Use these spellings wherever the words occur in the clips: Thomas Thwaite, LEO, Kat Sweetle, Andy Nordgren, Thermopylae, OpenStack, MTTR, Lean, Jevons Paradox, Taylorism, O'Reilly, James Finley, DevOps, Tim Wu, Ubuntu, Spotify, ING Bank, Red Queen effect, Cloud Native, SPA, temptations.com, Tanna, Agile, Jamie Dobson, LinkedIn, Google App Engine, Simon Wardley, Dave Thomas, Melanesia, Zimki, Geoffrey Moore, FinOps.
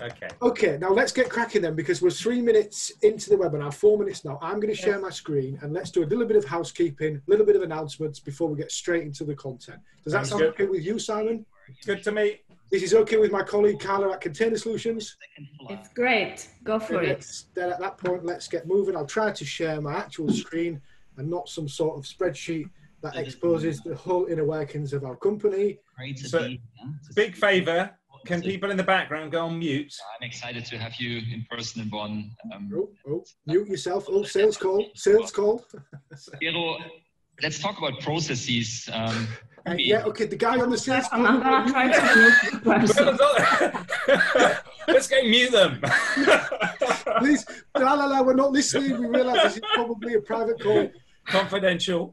Okay. Okay, now let's get cracking then, because we're 3 minutes into the webinar, 4 minutes now. I'm going to share my screen and let's do a little bit of housekeeping, a little bit of announcements before we get straight into the content. Does that sound okay with you, Simon? Good to me. This is okay with my colleague Carla at Container Solutions? It's great. Go for it. Then at that point, let's get moving. I'll try to share my actual screen and not some sort of spreadsheet that exposes the whole inner workings of our company. So, big favour. Can people in the background go on mute? I'm excited to have you in person in Bonn. Mute yourself. Oh, sales call. Sales call. Let's talk about processes. Yeah, okay, the guy on the sales call. I'm going to try to mute. Let's go mute them. Please, la, we're not listening. We realize this is probably a private call. Confidential.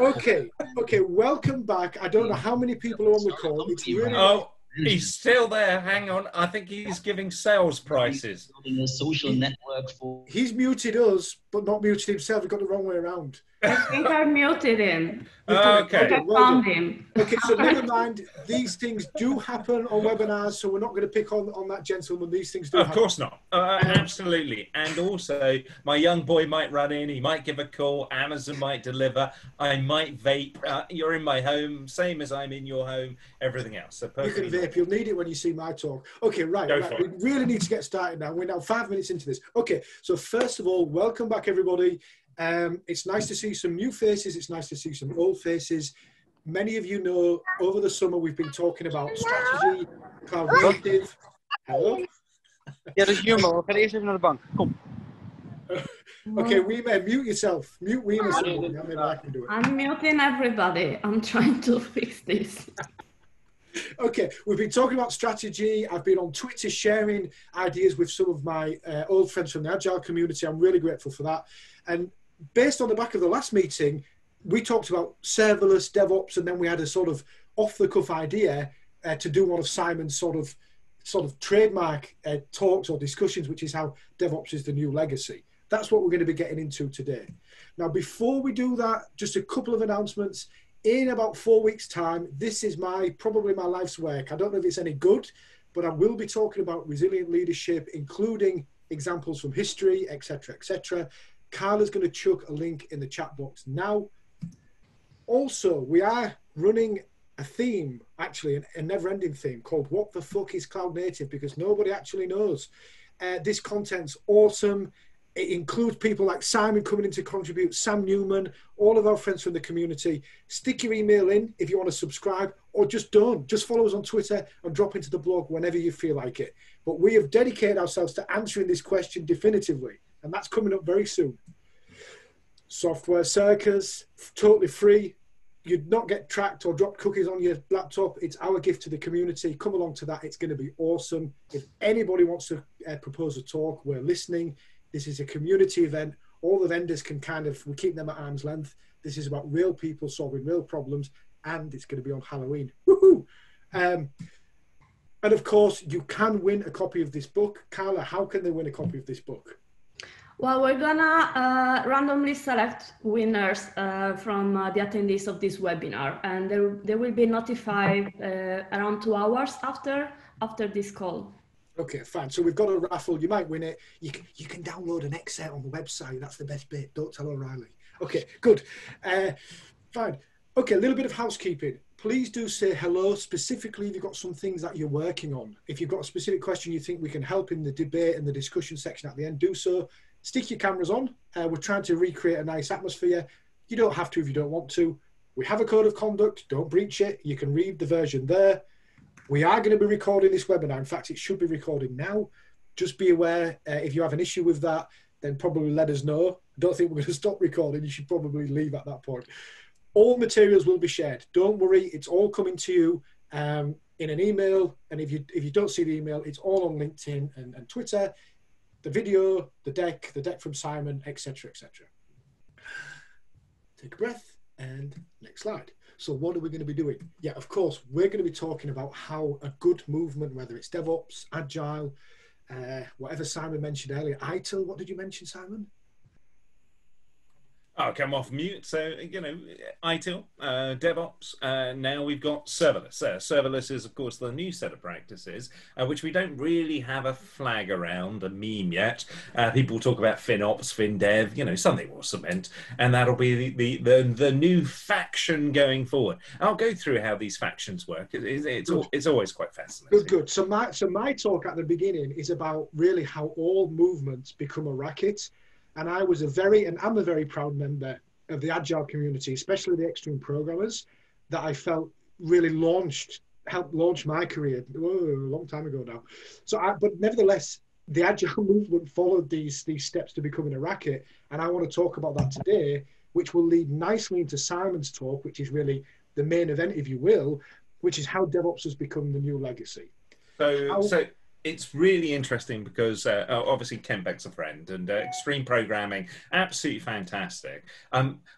Okay, okay, welcome back. I don't know how many people are on the call. It's really... Oh. He's still there. Hang on. I think he's giving sales prices. A social network for... He's muted us, but not muted himself. He got the wrong way around. I think I muted him. Okay. I found him. Okay, so never mind. These things do happen on webinars, so we're not going to pick on that gentleman. These things do happen. Of course not. Absolutely. And also, my young boy might run in. He might give a call. Amazon might deliver. I might vape. You're in my home, same as I'm in your home. Everything else. So perfectly. You can vape. You'll need it when you see my talk. Okay, right. We really need to get started now. We're now 5 minutes into this. Okay, so first of all, welcome back, everybody. It's nice to see some new faces. It's nice to see some old faces. Many of you know over the summer we've been talking about strategy, cloud native. Hello? Yeah, there's humor. I'll get it even on the bank. Come. Okay, Weema, mute yourself. Mute Weema. I'm muting everybody. I'm trying to fix this. Okay, we've been talking about strategy. I've been on Twitter sharing ideas with some of my old friends from the Agile community. I'm really grateful for that. And based on the back of the last meeting, we talked about serverless, DevOps, and then we had a sort of off-the-cuff idea to do one of Simon's sort of trademark talks or discussions, which is how DevOps is the new legacy. That's what we're going to be getting into today. Now, before we do that, just a couple of announcements. In about 4 weeks' time, this is probably my life's work. I don't know if it's any good, but I will be talking about resilient leadership, including examples from history, etc., etc. Carla's going to chuck a link in the chat box now. Also, we are running a theme, actually, a never-ending theme called What the Fuck is Cloud Native? Because nobody actually knows. This content's awesome. It includes people like Simon coming in to contribute, Sam Newman, all of our friends from the community. Stick your email in if you want to subscribe, or just don't. Just follow us on Twitter and drop into the blog whenever you feel like it. But we have dedicated ourselves to answering this question definitively. And that's coming up very soon. Software Circus, totally free. You'd not get tracked or dropped cookies on your laptop. It's our gift to the community. Come along to that. It's going to be awesome. If anybody wants to propose a talk, we're listening. This is a community event. All the vendors can we keep them at arm's length. This is about real people solving real problems, and it's going to be on Halloween. Woohoo! And of course, you can win a copy of this book. Carla, how can they win a copy of this book? Well, we're gonna randomly select winners from the attendees of this webinar, and they will be notified around 2 hours after this call. Okay, fine. So we've got a raffle. You might win it. You can download an Excel on the website. That's the best bit. Don't tell O'Reilly. Okay, good. Fine. Okay, a little bit of housekeeping. Please do say hello, specifically if you've got some things that you're working on. If you've got a specific question you think we can help in the debate and the discussion section at the end, do so. Stick your cameras on. We're trying to recreate a nice atmosphere. You don't have to if you don't want to. We have a code of conduct. Don't breach it. You can read the version there. We are going to be recording this webinar. In fact, it should be recording now. Just be aware if you have an issue with that, then probably let us know. I don't think we're going to stop recording. You should probably leave at that point. All materials will be shared. Don't worry. It's all coming to you in an email. And if you don't see the email, it's all on LinkedIn and Twitter. The video, the deck from Simon, etc., etc. Take a breath and next slide. So what are we going to be doing? Yeah, of course, we're going to be talking about how a good movement, whether it's DevOps, Agile, whatever Simon mentioned earlier, ITIL, what did you mention, Simon? I'll come off mute. So, you know, ITIL, DevOps, now we've got serverless. Serverless is, of course, the new set of practices, which we don't really have a flag around, a meme yet. People talk about FinOps, FinDev, you know, something will cement, and that'll be the new faction going forward. I'll go through how these factions work. It's always quite fascinating. Good. So my talk at the beginning is about really how all movements become a racket. And I was and I'm a very proud member of the Agile community, especially the Extreme Programmers, that I felt really helped launch my career a long time ago now. But nevertheless, the Agile movement followed these steps to becoming a racket. And I want to talk about that today, which will lead nicely into Simon's talk, which is really the main event, if you will, which is how DevOps has become the new legacy. It's really interesting because obviously Ken Beck's a friend, and Extreme Programming, absolutely fantastic.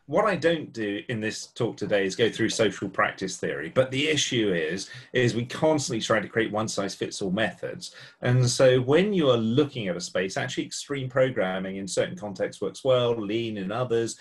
What I don't do in this talk today is go through social practice theory, but the issue is we constantly try to create one-size-fits-all methods. And so when you are looking at a space, actually Extreme Programming in certain contexts works well, Lean in others,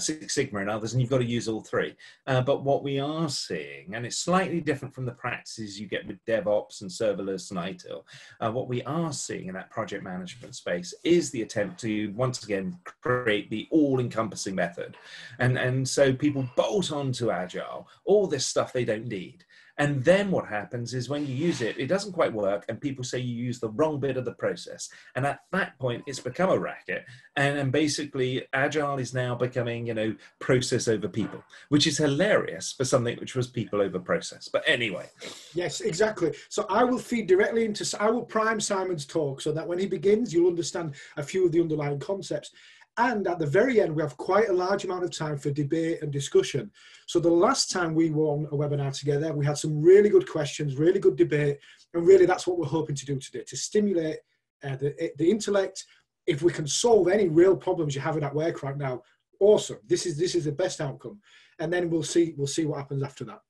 Six Sigma in others, and you've got to use all three. But what we are seeing, and it's slightly different from the practices you get with DevOps and serverless and ITIL, what we are seeing in that project management space is the attempt to once again create the all-encompassing method, and so people bolt onto Agile all this stuff they don't need. And then what happens is when you use it, it doesn't quite work, and people say you use the wrong bit of the process. And at that point, it's become a racket. And basically, Agile is now becoming, you know, process over people, which is hilarious for something which was people over process. But anyway. Yes, exactly. So I will feed directly into, I will prime Simon's talk so that when he begins, you'll understand a few of the underlying concepts. And at the very end, we have quite a large amount of time for debate and discussion. So the last time we were on a webinar together, we had some really good questions, really good debate. And really, that's what we're hoping to do today, to stimulate the intellect. If we can solve any real problems you're having at work right now, awesome. This is the best outcome. And then we'll see what happens after that.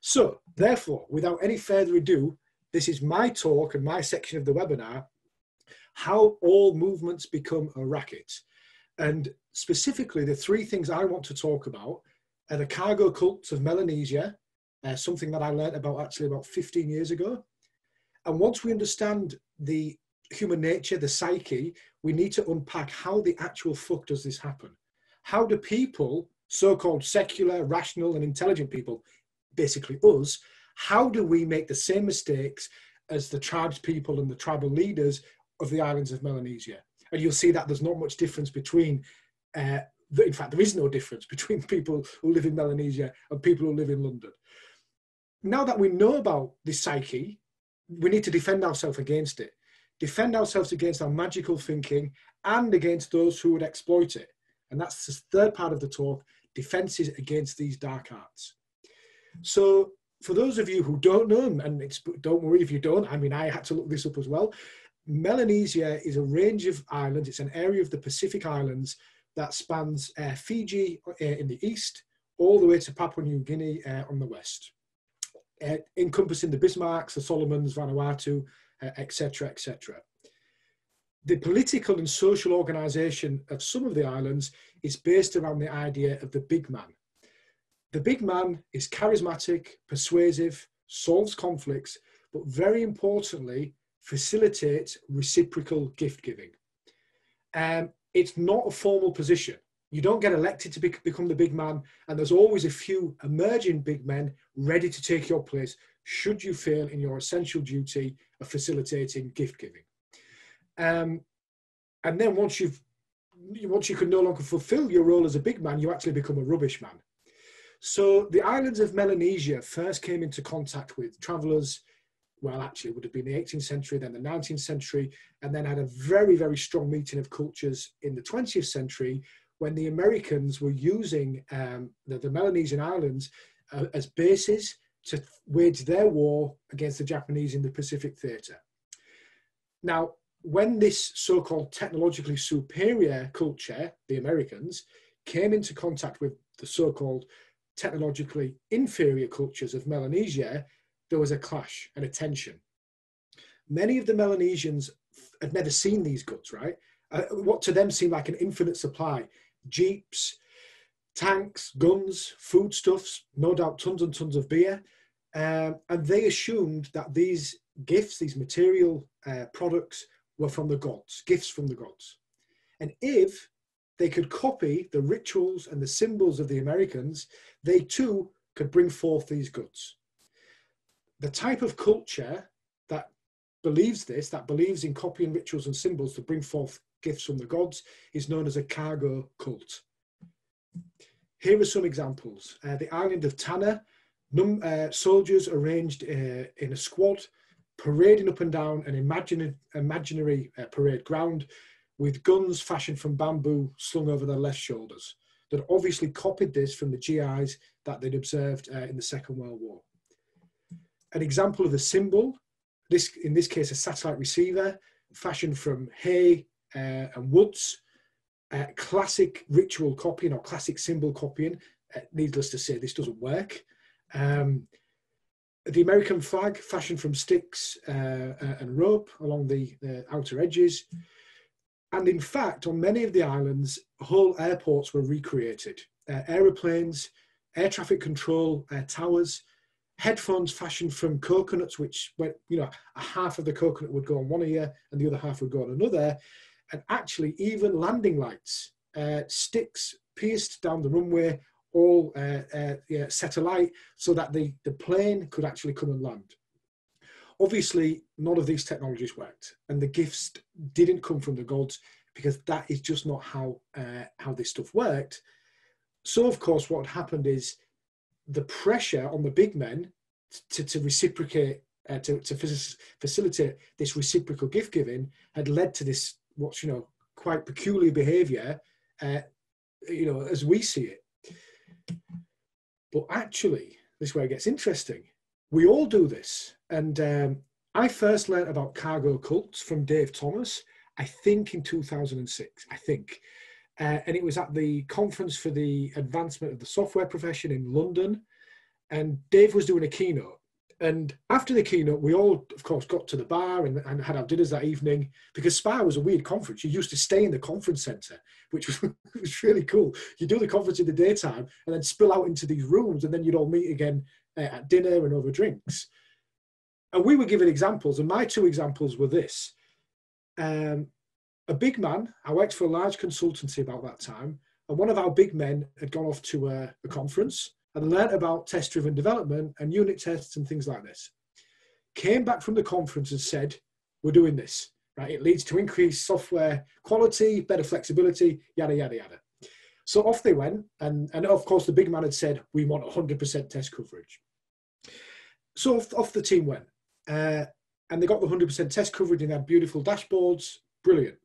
So therefore, without any further ado, this is my talk and my section of the webinar, how all movements become a racket. And specifically, the three things I want to talk about are the cargo cults of Melanesia, something that I learned about actually about 15 years ago. And once we understand the human nature, the psyche, we need to unpack how the actual fuck does this happen? How do people, so-called secular, rational and intelligent people, basically us, how do we make the same mistakes as the tribes people and the tribal leaders of the islands of Melanesia? And you'll see that there's not much difference between, in fact, there is no difference between people who live in Melanesia and people who live in London. Now that we know about this psyche, we need to defend ourselves against it, defend ourselves against our magical thinking and against those who would exploit it. And that's the third part of the talk, defenses against these dark arts. So for those of you who don't know, and don't worry if you don't, I mean, I had to look this up as well. Melanesia is a range of islands. It's an area of the Pacific Islands that spans Fiji in the east, all the way to Papua New Guinea on the west, encompassing the Bismarcks, the Solomons, Vanuatu, etc., etc. The political and social organisation of some of the islands is based around the idea of the big man. The big man is charismatic, persuasive, solves conflicts, but very importantly, facilitates reciprocal gift giving. It's not a formal position. You don't get elected to become the big man, and there's always a few emerging big men ready to take your place should you fail in your essential duty of facilitating gift giving. And then once you can no longer fulfill your role as a big man, you actually become a rubbish man. So the islands of Melanesia first came into contact with travellers. Well, actually, it would have been the 18th century, then the 19th century, and then had a very, very strong meeting of cultures in the 20th century when the Americans were using the Melanesian islands as bases to wage their war against the Japanese in the Pacific theatre. Now, when this so-called technologically superior culture, the Americans, came into contact with the so-called technologically inferior cultures of Melanesia, there was a clash and a tension. Many of the Melanesians had never seen these goods, right? What to them seemed like an infinite supply, jeeps, tanks, guns, foodstuffs, no doubt tons and tons of beer. And they assumed that these gifts, these material products, were from the gods, gifts from the gods. And if they could copy the rituals and the symbols of the Americans, they too could bring forth these goods. The type of culture that believes this, that believes in copying rituals and symbols to bring forth gifts from the gods, is known as a cargo cult. Here are some examples. The island of Tanna, soldiers arranged in a squad, parading up and down an imaginary parade ground with guns fashioned from bamboo slung over their left shoulders. They'd obviously copied this from the GIs that they'd observed in the Second World War. An example of a symbol, in this case a satellite receiver, fashioned from hay and woods. Classic ritual copying or classic symbol copying. Needless to say, this doesn't work. The American flag, fashioned from sticks and rope along the outer edges. And in fact, on many of the islands, whole airports were recreated. Aeroplanes, air traffic control towers, headphones fashioned from coconuts, which, you know, a half of the coconut would go on one ear and the other half would go on another. And actually, even landing lights, sticks pierced down the runway, all set alight so that the plane could actually come and land. Obviously, none of these technologies worked, and the gifts didn't come from the gods because that is just not how this stuff worked. So, of course, what happened is the pressure on the big men to reciprocate, to facilitate this reciprocal gift giving, had led to this, what's, you know, quite peculiar behaviour, you know, as we see it. But actually, this is where it gets interesting. We all do this. And I first learned about cargo cults from Dave Thomas, I think in 2006, I think. And it was at the Conference for the Advancement of the Software Profession in London. And Dave was doing a keynote. And after the keynote, we all, of course, got to the bar and had our dinners that evening, because SPA was a weird conference. You used to stay in the conference centre, which was, was really cool. You do the conference in the daytime and then spill out into these rooms, and then you'd all meet again at dinner and over drinks. And we were given examples, and my two examples were this. A big man, I worked for a large consultancy about that time, and one of our big men had gone off to a conference and learned about test-driven development and unit tests and things like this. Came back from the conference and said, we're doing this, right? It leads to increased software quality, better flexibility, yada, yada, yada. So off they went. And of course, the big man had said, we want 100% test coverage. So off the team went. And they got the 100% test coverage in their beautiful dashboards. Brilliant.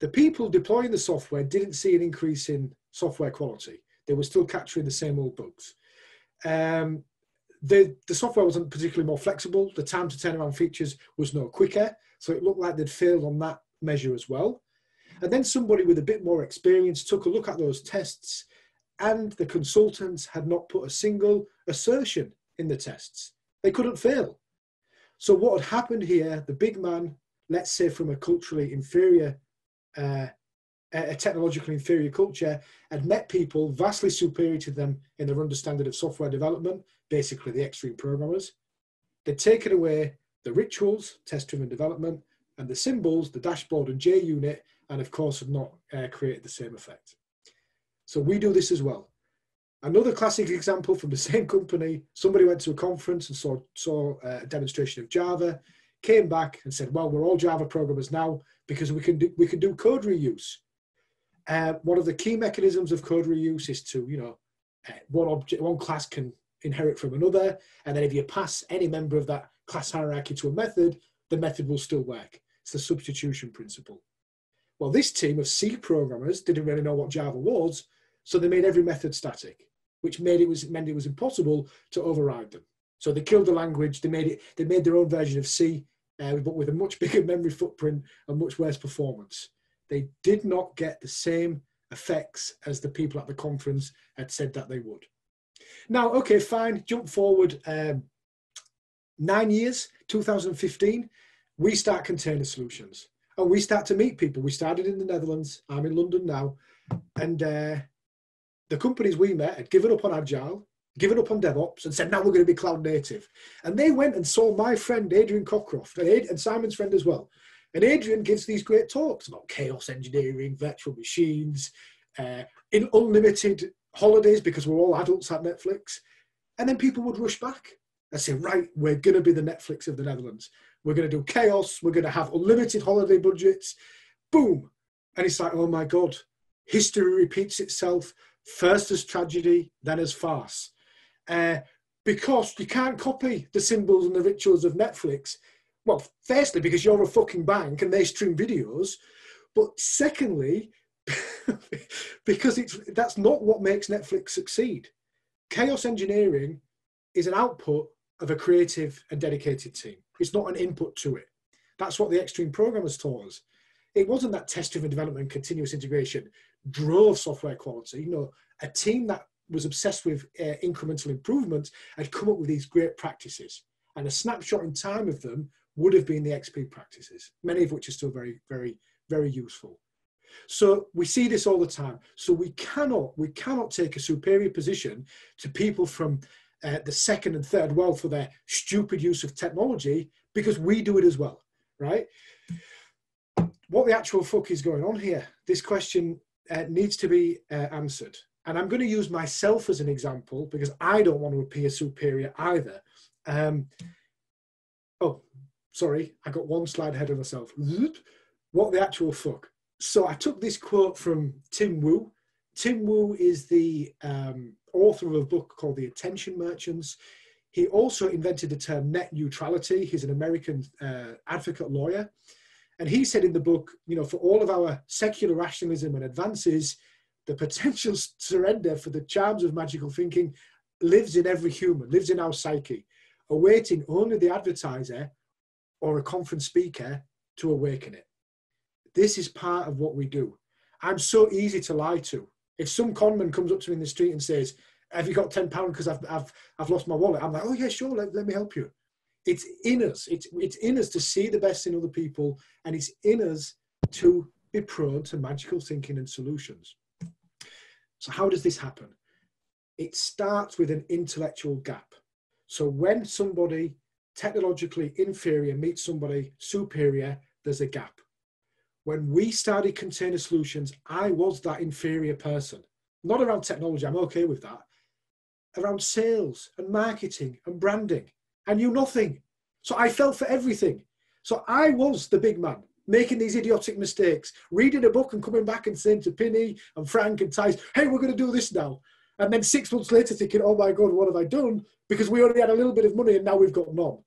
The people deploying the software didn't see an increase in software quality. They were still capturing the same old bugs. The software wasn't particularly more flexible. The time to turn around features was no quicker. So it looked like they'd failed on that measure as well. And then somebody with a bit more experience took a look at those tests, and the consultants had not put a single assertion in the tests. They couldn't fail. So what had happened here, the big man, let's say from a culturally inferior a technologically inferior culture, had met people vastly superior to them in their understanding of software development, basically the extreme programmers. They'd taken away the rituals, test-driven development, and the symbols, the dashboard and JUnit, and of course have not created the same effect. So we do this as well. Another classic example from the same company, somebody went to a conference and saw a demonstration of Java, came back and said, well, we're all Java programmers now because we can do code reuse. One of the key mechanisms of code reuse is to, you know, one class can inherit from another, and then if you pass any member of that class hierarchy to a method, the method will still work. It's the substitution principle. Well, this team of C programmers didn't really know what Java was, so they made every method static, which meant it was impossible to override them. So they killed the language. They made their own version of C, but with a much bigger memory footprint and much worse performance. They did not get the same effects as the people at the conference had said that they would. Now, okay, fine, jump forward 9 years, 2015, we start Container Solutions. And we start to meet people. We started in the Netherlands. I'm in London now. And the companies we met had given up on Agile, given up on DevOps, and said, now we're going to be cloud native. And they went and saw my friend, Adrian Cockcroft, and Simon's friend as well. And Adrian gives these great talks about chaos engineering, virtual machines, in unlimited holidays because we're all adults at Netflix. And then people would rush back and say, right, we're going to be the Netflix of the Netherlands. We're going to do chaos. We're going to have unlimited holiday budgets. Boom. And it's like, oh my God, history repeats itself, first as tragedy, then as farce. Because you can't copy the symbols and the rituals of Netflix. Well, firstly, because you're a fucking bank and they stream videos. But secondly, because that's not what makes Netflix succeed. Chaos engineering is an output of a creative and dedicated team. It's not an input to it. That's what the Extreme Programmers taught us. It wasn't that test-driven development and continuous integration drove software quality. You know, a team that was obsessed with incremental improvements had come up with these great practices. And a snapshot in time of them would have been the XP practices, many of which are still very, very, very useful. So we see this all the time. So we cannot take a superior position to people from the second and third world for their stupid use of technology, because we do it as well, right? What the actual fuck is going on here? This question needs to be answered. And I'm going to use myself as an example because I don't want to appear superior either. Oh, sorry, I got one slide ahead of myself. What the actual fuck? So I took this quote from Tim Wu. Tim Wu is the author of a book called The Attention Merchants. He also invented the term net neutrality. He's an American advocate lawyer. And he said in the book, you know, for all of our secular rationalism and advances, the potential surrender for the charms of magical thinking lives in every human, lives in our psyche, awaiting only the advertiser or a conference speaker to awaken it. This is part of what we do. I'm so easy to lie to. If some conman comes up to me in the street and says, have you got £10 because I've lost my wallet? I'm like, oh yeah, sure, let me help you. It's in us. It's in us to see the best in other people, and it's in us to be prone to magical thinking and solutions. So how does this happen? It starts with an intellectual gap. So when somebody technologically inferior meets somebody superior, there's a gap. When we started Container Solutions, I was that inferior person. Not around technology, I'm okay with that. Around sales and marketing and branding. I knew nothing. So I fell for everything. So I was the big man, making these idiotic mistakes, reading a book and coming back and saying to Penny and Frank and Tice, hey, we're going to do this now. And then 6 months later thinking, oh my God, what have I done? Because we only had a little bit of money and now we've got none.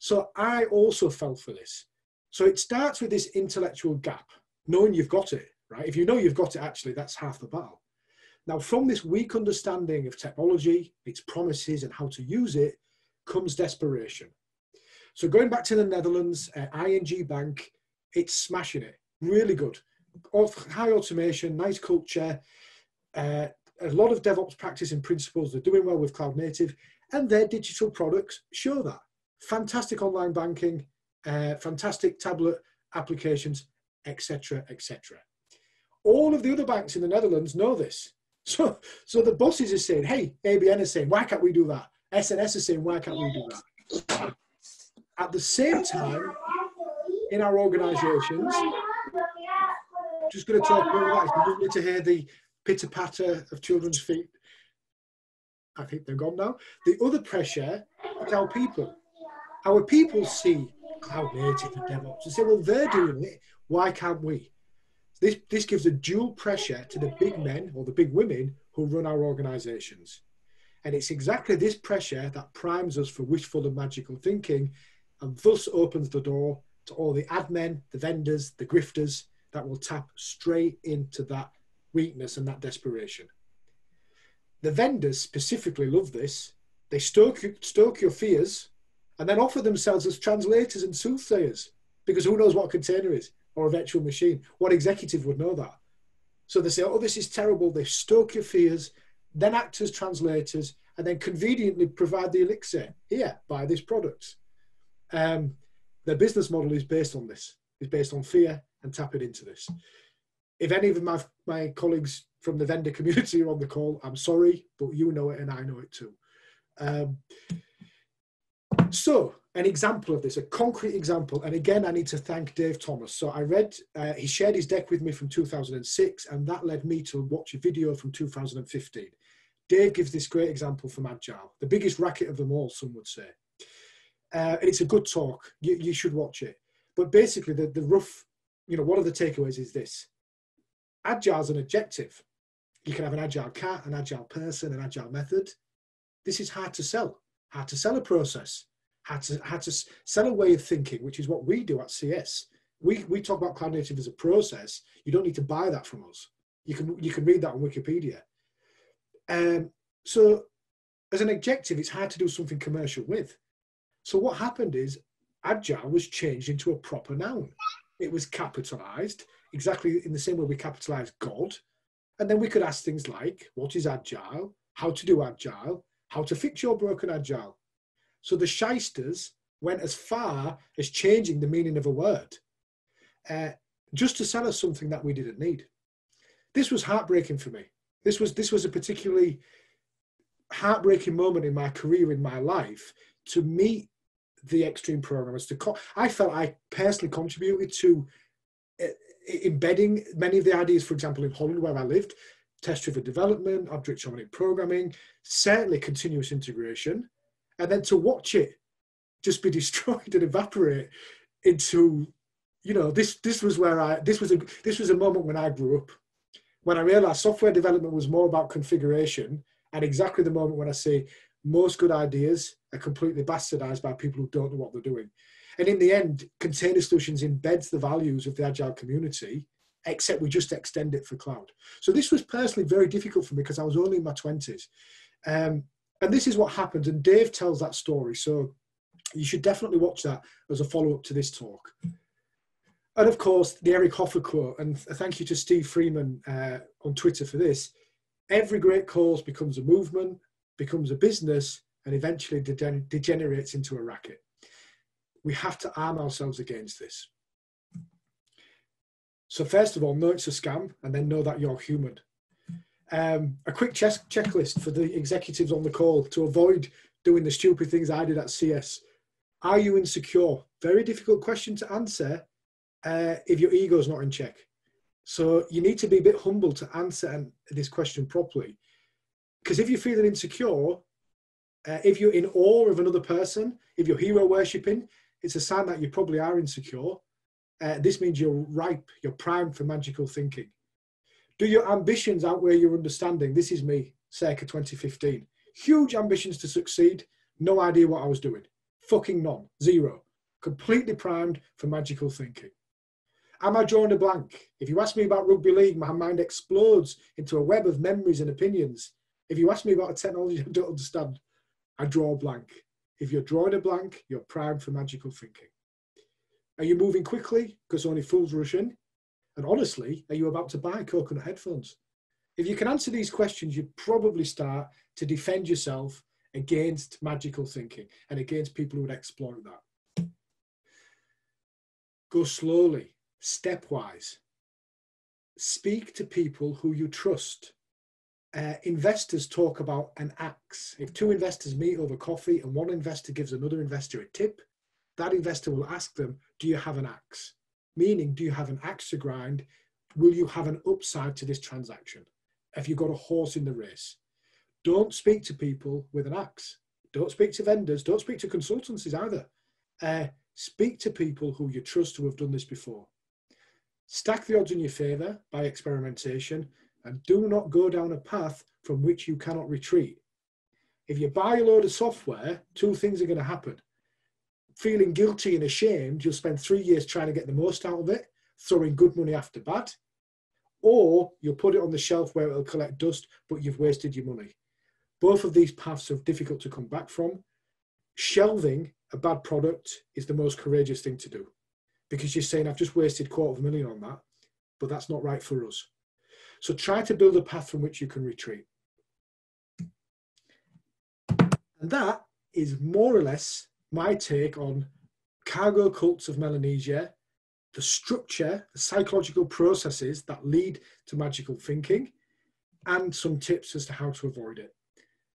So I also fell for this. So it starts with this intellectual gap, knowing you've got it, right? If you know you've got it, actually, that's half the battle. Now, from this weak understanding of technology, its promises and how to use it, comes desperation. So going back to the Netherlands, ING Bank, it's smashing it, really good. High automation, nice culture, a lot of DevOps practice and principles. They're doing well with cloud native, and their digital products show that. Fantastic online banking, fantastic tablet applications, etc., etc. All of the other banks in the Netherlands know this. So the bosses are saying, hey, ABN is saying, why can't we do that? SNS is saying, why can't we do that? At the same time, in our organisations, just going to talk more about it. It's lovely to hear the pitter-patter of children's feet. I think they're gone now. The other pressure is our people. Our people see cloud native and DevOps and say, well, they're doing it. Why can't we? This gives a dual pressure to the big men or the big women who run our organisations. And it's exactly this pressure that primes us for wishful and magical thinking, and thus opens the door to all the admin, the vendors, the grifters that will tap straight into that weakness and that desperation. The vendors specifically love this. They stoke your fears and then offer themselves as translators and soothsayers, because who knows what a container is or a virtual machine? What executive would know that? So they say, oh, this is terrible. They stoke your fears, then act as translators, and then conveniently provide the elixir. Here, buy this product. Their business model is based on this. It's based on fear and tapping into this. If any of my colleagues from the vendor community who are on the call, I'm sorry, but you know it and I know it too. So an example of this, a concrete example, and again, I need to thank Dave Thomas. So I read, he shared his deck with me from 2006, and that led me to watch a video from 2015. Dave gives this great example from Agile, the biggest racket of them all, some would say. And it's a good talk, you should watch it. But basically the rough, one of the takeaways is this. Agile is an adjective. You can have an agile cat, an agile person, an agile method. This is hard to sell. Hard to sell a process. Hard to sell a way of thinking, which is what we do at CS. We talk about cloud native as a process. You don't need to buy that from us. You can read that on Wikipedia. So as an adjective, it's hard to do something commercial with. So what happened is Agile was changed into a proper noun. It was capitalized, exactly in the same way we capitalize God. And then we could ask things like, what is Agile? How to do Agile? How to fix your broken Agile? So the shysters went as far as changing the meaning of a word, just to sell us something that we didn't need. This was heartbreaking for me. This was a particularly heartbreaking moment in my career, in my life, to meet the extreme programmers. I felt I personally contributed to embedding many of the ideas, for example, in Holland, where I lived, test-driven development, object-oriented programming, certainly continuous integration, and then to watch it just be destroyed and evaporate into, this was a moment when I grew up, when I realized software development was more about configuration, and exactly the moment when I say most good ideas are completely bastardized by people who don't know what they're doing. And in the end, Container Solutions embeds the values of the Agile community, except we just extend it for cloud. So this was personally very difficult for me because I was only in my 20s. And this is what happened. And Dave tells that story. So you should definitely watch that as a follow-up to this talk. And of course, the Eric Hoffer quote, and thank you to Steve Freeman on Twitter for this. Every great cause becomes a movement, becomes a business, and eventually degenerates into a racket. We have to arm ourselves against this. So first of all, know it's a scam, and then know that you're human. A quick checklist for the executives on the call to avoid doing the stupid things I did at CS. Are you insecure? Very difficult question to answer if your ego's not in check. So you need to be a bit humble to answer this question properly. Because if you're feeling insecure, if you're in awe of another person, if you're hero worshipping, it's a sign that you probably are insecure. This means you're ripe, you're primed for magical thinking. Do your ambitions outweigh your understanding? This is me, circa 2015. Huge ambitions to succeed, no idea what I was doing. Fucking none, zero. Completely primed for magical thinking. Am I drawing a blank? If you ask me about rugby league, my mind explodes into a web of memories and opinions. If you ask me about a technology I don't understand, I draw a blank. If you're drawing a blank, you're primed for magical thinking. Are you moving quickly? Because only fools rush in. And honestly, are you about to buy coconut headphones? If you can answer these questions, you probably start to defend yourself against magical thinking and against people who would exploit that. Go slowly, stepwise. Speak to people who you trust. Investors talk about an axe. If two investors meet over coffee and one investor gives another investor a tip, that investor will ask them, do you have an axe? Meaning, do you have an axe to grind? Will you have an upside to this transaction? Have you got a horse in the race? Don't speak to people with an axe. Don't speak to vendors. Don't speak to consultancies either. Speak to people who you trust who have done this before. Stack the odds in your favor by experimentation. And do not go down a path from which you cannot retreat. If you buy a load of software, two things are going to happen. Feeling guilty and ashamed, you'll spend 3 years trying to get the most out of it, throwing good money after bad, or you'll put it on the shelf where it'll collect dust, but you've wasted your money. Both of these paths are difficult to come back from. Shelving a bad product is the most courageous thing to do, because you're saying, I've just wasted $250,000 on that, but that's not right for us. So try to build a path from which you can retreat. And that is more or less my take on cargo cults of Melanesia, the structure, the psychological processes that lead to magical thinking, and some tips as to how to avoid it.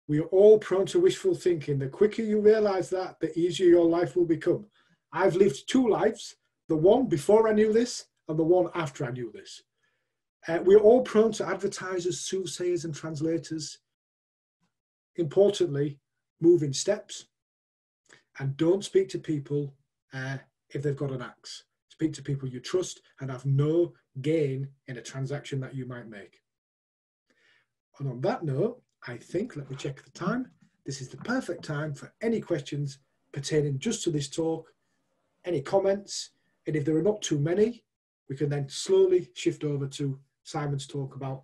We are all prone to wishful thinking. The quicker you realize that, the easier your life will become. I've lived two lives, the one before I knew this and the one after I knew this. We're all prone to advertisers, soothsayers and translators. Importantly, move in steps and don't speak to people if they've got an axe. Speak to people you trust and have no gain in a transaction that you might make. And on that note, I think, let me check the time. This is the perfect time for any questions pertaining just to this talk, any comments, and if there are not too many, we can then slowly shift over to Simon's talk about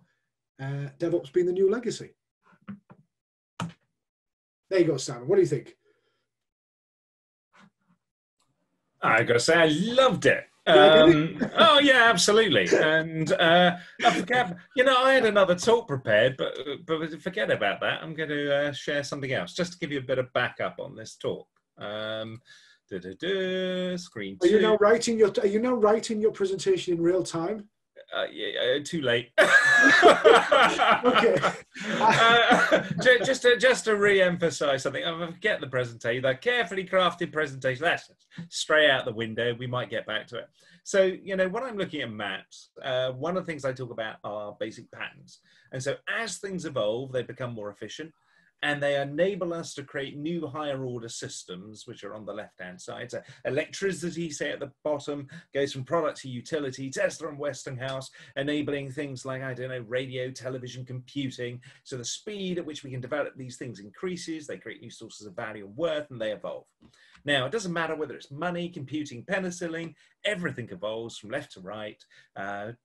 DevOps being the new legacy. There you go, Simon. What do you think? I gotta say, I loved it. Oh yeah, absolutely. And I forget, you know, I had another talk prepared, but forget about that. I'm going to share something else just to give you a bit of backup on this talk. Screen. Are you now writing your? Are you now writing your presentation in real time? Yeah, too late. Okay. Just to re-emphasize something, I forget the presentation, that carefully crafted presentation, that's straight out the window, we might get back to it. So, you know, when I'm looking at maps, one of the things I talk about are basic patterns. And so as things evolve, they become more efficient and they enable us to create new higher order systems, which are on the left-hand side. So electricity, say at the bottom, goes from product to utility, Tesla and Westinghouse, enabling things like, I don't know, radio, television, computing. So the speed at which we can develop these things increases, they create new sources of value and worth, and they evolve. Now, it doesn't matter whether it's money, computing, penicillin, everything evolves from left to right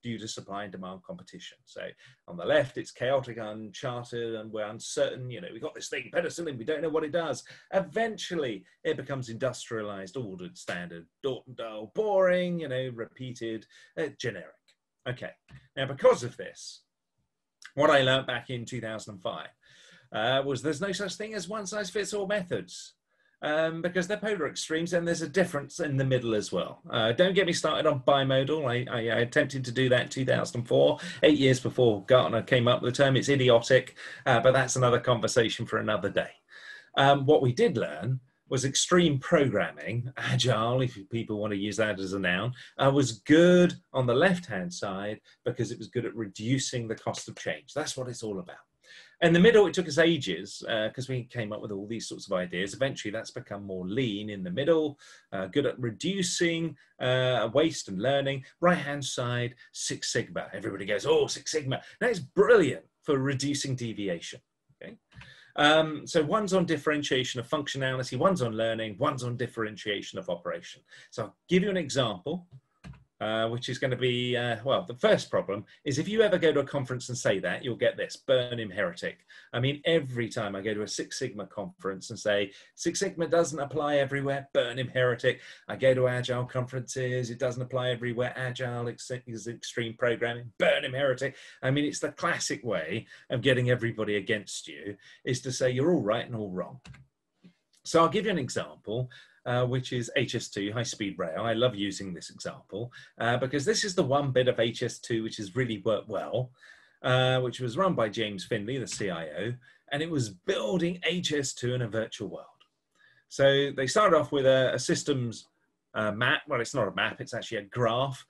due to supply and demand competition. So on the left, it's chaotic, uncharted, and we're uncertain. You know, we've got this thing, penicillin, we don't know what it does. Eventually, it becomes industrialized, ordered, standard, Dort and Dull, boring, you know, repeated, generic. Okay, now because of this, what I learned back in 2005 was there's no such thing as one-size-fits-all methods. Because they're polar extremes and there's a difference in the middle as well. Don't get me started on bimodal. I attempted to do that in 2004, 8 years before Gartner came up with the term. It's idiotic, but that's another conversation for another day. What we did learn was extreme programming, agile, if people want to use that as a noun, was good on the left-hand side because it was good at reducing the cost of change. That's what it's all about. In the middle, it took us ages because we came up with all these sorts of ideas. Eventually, that's become more lean in the middle, good at reducing waste and learning. Right-hand side, Six Sigma. Everybody goes, oh, Six Sigma. That's brilliant for reducing deviation. Okay? So one's on differentiation of functionality, one's on learning, one's on differentiation of operation. So I'll give you an example. Which is going to be, well, the first problem is if you ever go to a conference and say that, you'll get this, burn him heretic. I mean, every time I go to a Six Sigma conference and say, Six Sigma doesn't apply everywhere, burn him heretic. I go to Agile conferences, it doesn't apply everywhere, Agile is extreme programming, burn him heretic. I mean, it's the classic way of getting everybody against you, is to say you're all right and all wrong. So I'll give you an example. Which is HS2, high-speed rail. I love using this example because this is the one bit of HS2 which has really worked well, which was run by James Finley, the CIO, and it was building HS2 in a virtual world. So they started off with a systems map. Well, it's not a map, it's actually a graph.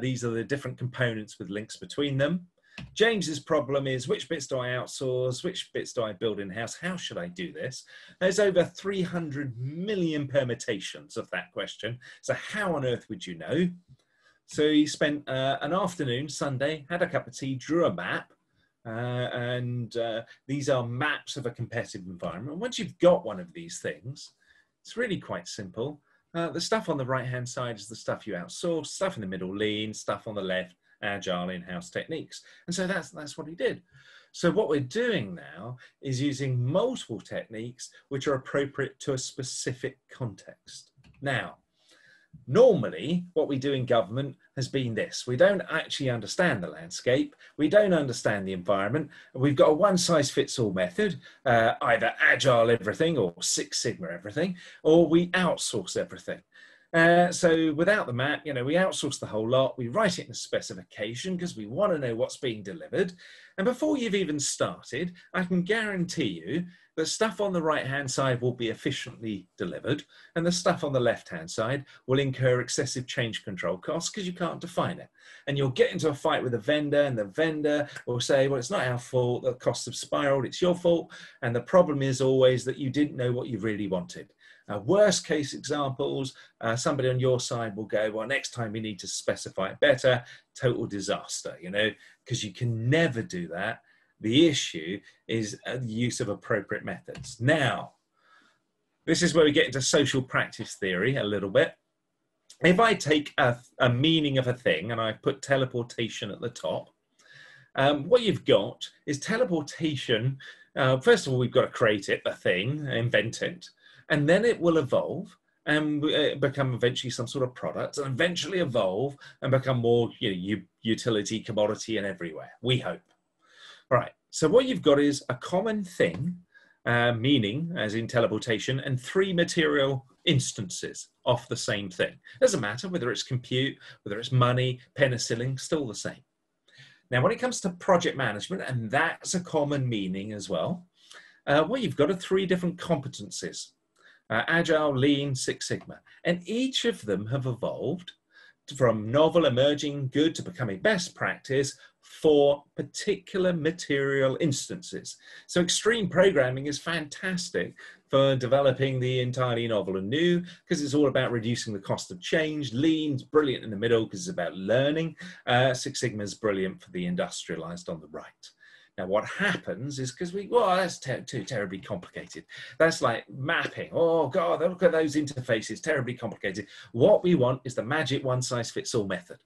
These are the different components with links between them. James's problem is, which bits do I outsource? Which bits do I build in-house? How should I do this? There's over 300 million permutations of that question. So how on earth would you know? So he spent an afternoon, Sunday, had a cup of tea, drew a map. And these are maps of a competitive environment. Once you've got one of these things, it's really quite simple. The stuff on the right-hand side is the stuff you outsource, stuff in the middle, lean, stuff on the left, agile in-house techniques. And so that's what he did. So what we're doing now is using multiple techniques which are appropriate to a specific context. Now, normally what we do in government has been this. We don't actually understand the landscape. We don't understand the environment. We've got a one-size-fits-all method, either agile everything or Six Sigma everything, or we outsource everything. So without the map, you know, we outsource the whole lot, we write it in a specification because we want to know what's being delivered. And before you've even started, I can guarantee you the stuff on the right-hand side will be efficiently delivered, and the stuff on the left-hand side will incur excessive change control costs because you can't define it. And you'll get into a fight with a vendor, and the vendor will say, well, it's not our fault, the costs have spiraled, it's your fault. And the problem is always that you didn't know what you really wanted. Worst case examples, somebody on your side will go, well, next time we need to specify it better, total disaster, you know, because you can never do that. The issue is the use of appropriate methods. Now, this is where we get into social practice theory a little bit. If I take a meaning of a thing and I put teleportation at the top, what you've got is teleportation. First of all, we've got to create it, the thing, invent it, and then it will evolve and become eventually some sort of product, and eventually evolve and become more, you know, utility, commodity, and everywhere, we hope. Right, so what you've got is a common thing, meaning, as in teleportation, and three material instances of the same thing. It doesn't matter whether it's compute, whether it's money, penicillin, still the same. Now, when it comes to project management, and that's a common meaning as well, what you've got are three different competencies, Agile, Lean, Six Sigma, and each of them have evolved from novel, emerging, good to becoming best practice for particular material instances. So extreme programming is fantastic for developing the entirely novel and new, because it's all about reducing the cost of change. Lean's brilliant in the middle because it's about learning. Six Sigma is brilliant for the industrialized on the right. Now what happens is, because we, well, that's too terribly complicated. That's like mapping. Oh God, look at those interfaces, terribly complicated. What we want is the magic one size fits all method.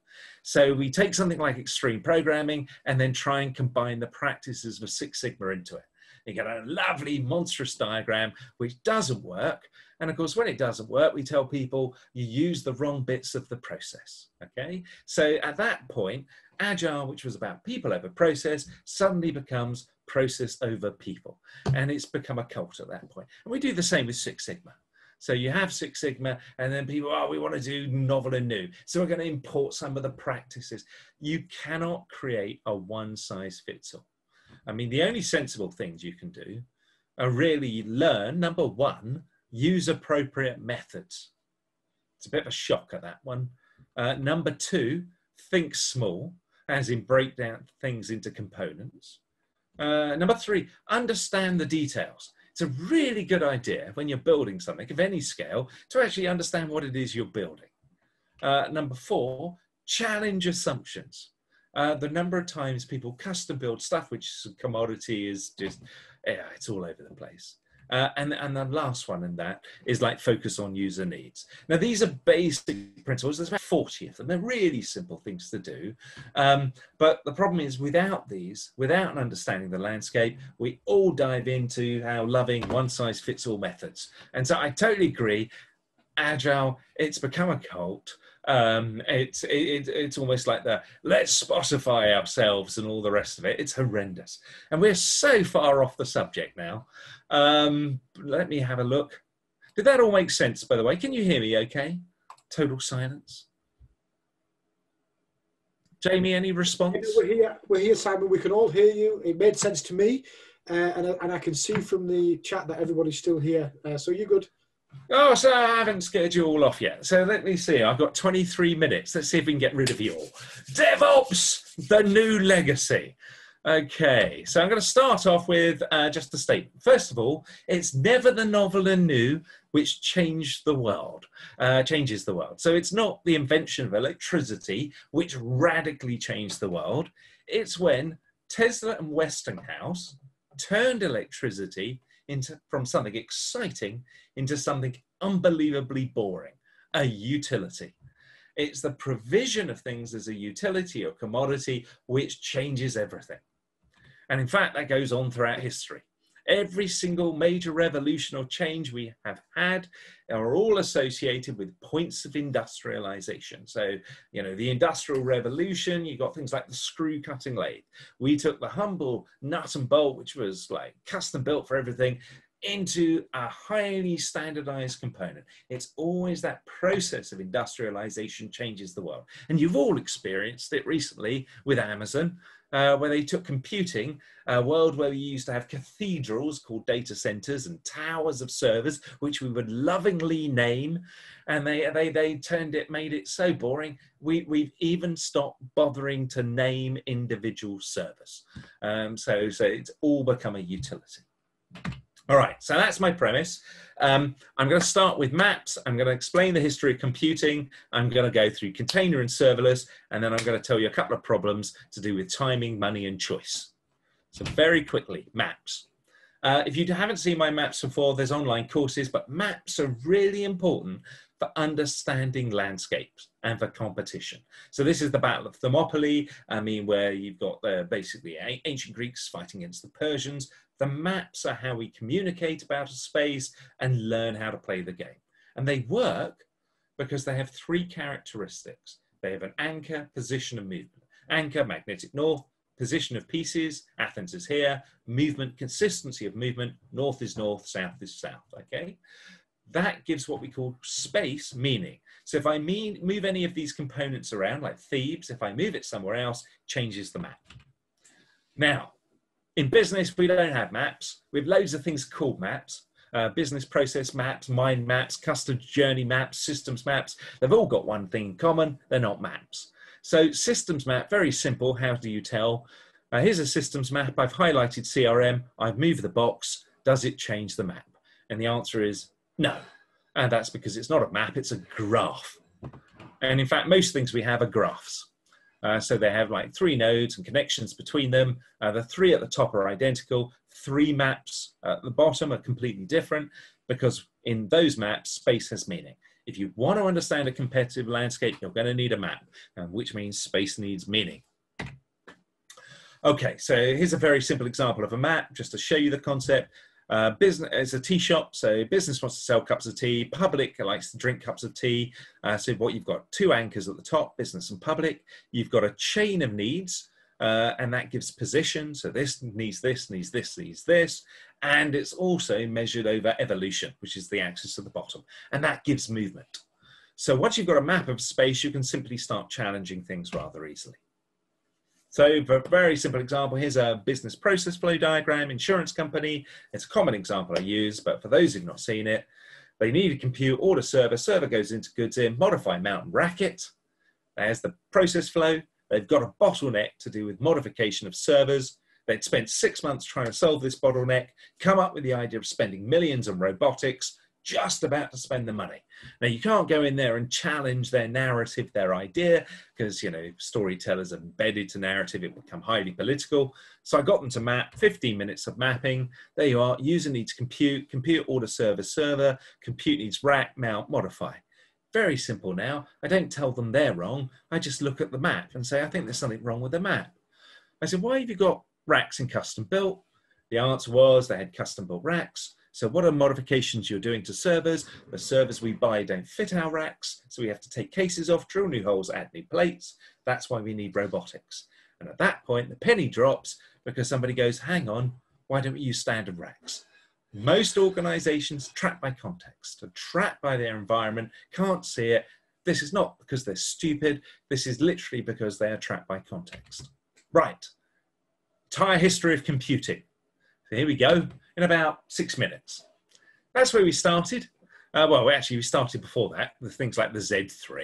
So we take something like extreme programming and then try and combine the practices of Six Sigma into it. You get a lovely monstrous diagram, which doesn't work. And of course, when it doesn't work, we tell people you use the wrong bits of the process, okay? So at that point, Agile, which was about people over process, suddenly becomes process over people. And it's become a cult at that point. And we do the same with Six Sigma. So you have Six Sigma, and then people, oh, we want to do novel and new. So we're going to import some of the practices. You cannot create a one size fits all. I mean, the only sensible things you can do are really learn, number one, use appropriate methods. It's a bit of a shocker, that one. Number two, think small, as in break down things into components. Number three, understand the details. It's a really good idea when you're building something of any scale to actually understand what it is you're building. Number four, challenge assumptions. The number of times people custom build stuff, which is a commodity, is just, yeah, it's all over the place. And the last one in that is like focus on user needs. Now, these are basic principles. There's about 40 of them. They're really simple things to do. But the problem is without these, without understanding the landscape, we all dive into our loving one size fits all methods. And so I totally agree. Agile, it's become a cult. It's almost like the let's Spotify ourselves and all the rest of it. It's horrendous, and we're so far off the subject now. Let me have a look. Did that all make sense, by the way? Can you hear me okay? Total silence. Jamie, any response? We're here, Simon. We can all hear you. It made sense to me, and I can see from the chat that everybody's still here, so you're good. Oh, so I haven't scared you all off yet. So let me see. I've got 23 minutes. Let's see if we can get rid of you all. DevOps, the new legacy. Okay, so I'm going to start off with just a statement. First of all, it's never the novel and new which changed the world, changes the world. So it's not the invention of electricity which radically changed the world. It's when Tesla and Westinghouse turned electricity from something exciting into something unbelievably boring, a utility. It's the provision of things as a utility or commodity which changes everything. And in fact, that goes on throughout history. Every single major revolution or change we have had are all associated with points of industrialization. So, you know, the Industrial Revolution, you got things like the screw cutting lathe. We took the humble nut and bolt, which was like custom built for everything, into a highly standardized component. It's always that process of industrialization changes the world. And you've all experienced it recently with Amazon. where they took computing, a world where we used to have cathedrals called data centers and towers of servers, which we would lovingly name, and they turned it, made it so boring, we've even stopped bothering to name individual servers. So it's all become a utility. All right, so that's my premise. I'm going to start with maps. I'm going to explain the history of computing. I'm going to go through container and serverless, and then I'm going to tell you a couple of problems to do with timing, money, and choice. So very quickly, maps. If you haven't seen my maps before, there's online courses, but maps are really important for understanding landscapes and for competition. So this is the Battle of Thermopylae, where you've got basically ancient Greeks fighting against the Persians. The maps are how we communicate about a space and learn how to play the game. And they work because they have three characteristics. They have an anchor, position, and movement. Anchor, magnetic north; position of pieces, Athens is here; movement, consistency of movement, north is north, south is south, okay? That gives what we call space meaning. So if I move any of these components around, like Thebes, if I move it somewhere else, changes the map. Now, in business, we don't have maps. We have loads of things called maps. Business process maps, mind maps, customer journey maps, systems maps. They've all got one thing in common: they're not maps. So systems map, very simple. How do you tell? Here's a systems map. I've highlighted CRM. I've moved the box. Does it change the map? And the answer is no. And that's because it's not a map, it's a graph. And in fact, most things we have are graphs. So they have like three nodes and connections between them. The three at the top are identical. Three maps at the bottom are completely different because in those maps, space has meaning. If you want to understand a competitive landscape, you're going to need a map, which means space needs meaning. Okay, so here's a very simple example of a map just to show you the concept. Business is a tea shop, so business wants to sell cups of tea, public likes to drink cups of tea. So what you've got, two anchors at the top, business and public. You've got a chain of needs, and that gives position. So this needs this, needs this, needs this. And it's also measured over evolution, which is the axis at the bottom, and that gives movement. So once you've got a map of space, you can simply start challenging things rather easily. So for a very simple example, here's a business process flow diagram, insurance company. It's a common example I use, but for those who've not seen it, they need a compute, order server, server goes into goods in, modify mount and rack it. There's the process flow. They've got a bottleneck to do with modification of servers. They'd spent 6 months trying to solve this bottleneck, come up with the idea of spending millions on robotics, just about to spend the money. Now, you can't go in there and challenge their narrative, their idea, because, you know, storytellers are embedded to narrative, it will become highly political. So I got them to map, 15 minutes of mapping. There you are, user needs compute, compute order server, server, compute needs rack, mount, modify. Very simple now. I don't tell them they're wrong. I just look at the map and say, I think there's something wrong with the map. I said, why have you got racks in custom built? The answer was they had custom built racks. So what are modifications you're doing to servers? The servers we buy don't fit our racks, so we have to take cases off, drill new holes, add new plates. That's why we need robotics. And at that point, the penny drops because somebody goes, hang on, why don't we use standard racks? Most organizations are trapped by context, are trapped by their environment, can't see it. This is not because they're stupid. This is literally because they are trapped by context. Right, entire history of computing. So here we go. In about 6 minutes. That's where we started. Well, we started before that with things like the Z3,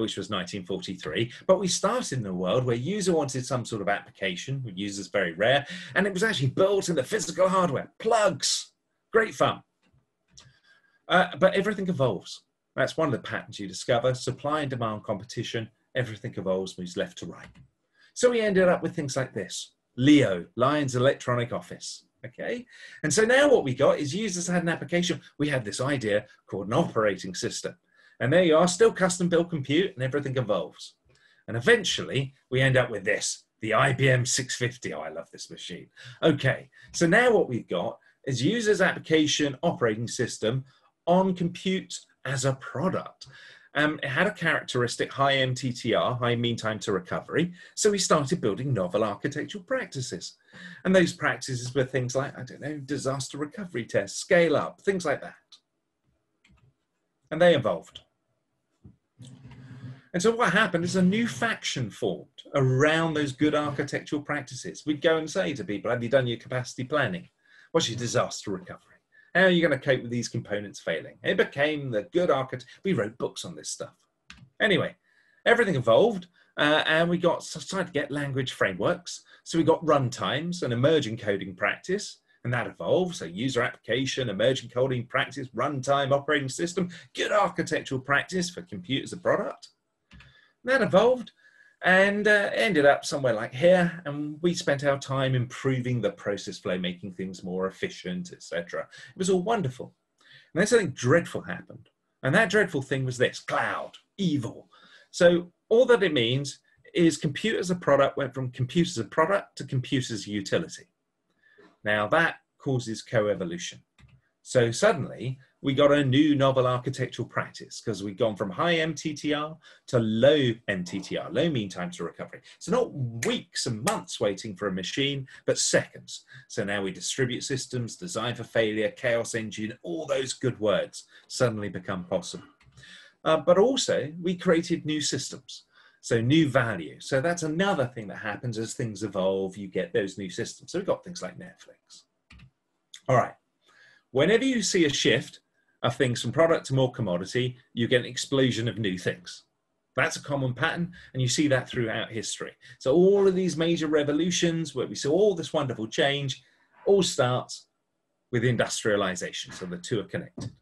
which was 1943. But we started in a world where user wanted some sort of application, with users very rare, and it was actually built in the physical hardware. Plugs, great fun. But everything evolves. That's one of the patterns you discover: supply and demand competition. Everything evolves, moves left to right. So we ended up with things like this: LEO, Lion's Electronic Office. Okay, and so now what we got is users had an application. We had this idea called an operating system. And there you are, still custom built compute, and everything evolves. And eventually we end up with this, the IBM 650. Oh, I love this machine. Okay, so now what we've got is users application operating system on compute as a product. It had a characteristic, high MTTR, high mean time to recovery. So we started building novel architectural practices. And those practices were things like, I don't know, disaster recovery tests, scale up, things like that. And they evolved. And so what happened is a new faction formed around those good architectural practices. We'd go and say to people, have you done your capacity planning? What's your disaster recovery? How are you going to cope with these components failing? It became the good architect. We wrote books on this stuff. Anyway, everything evolved and we started to get language frameworks. So we got runtimes and emergent coding practice, and that evolved. So user application, emergent coding practice, runtime, operating system, good architectural practice for computers and product. That evolved and ended up somewhere like here, and we spent our time improving the process flow, making things more efficient, etc. It was all wonderful. And then something dreadful happened, and that dreadful thing was this: cloud, evil. So all that it means is computers as a product went from computers as a product to computers as a utility. Now that causes co-evolution. So suddenly we got a new novel architectural practice because we've gone from high MTTR to low MTTR, low mean time to recovery. So not weeks and months waiting for a machine, but seconds. So now we distribute systems, design for failure, chaos engine, all those good words suddenly become possible. But also we created new systems, so new value. So that's another thing that happens as things evolve, you get those new systems. So we've got things like Netflix. All right, whenever you see a shift of things from product to more commodity, you get an explosion of new things. That's a common pattern, and you see that throughout history. So all of these major revolutions where we saw all this wonderful change, all starts with industrialization, so the two are connected.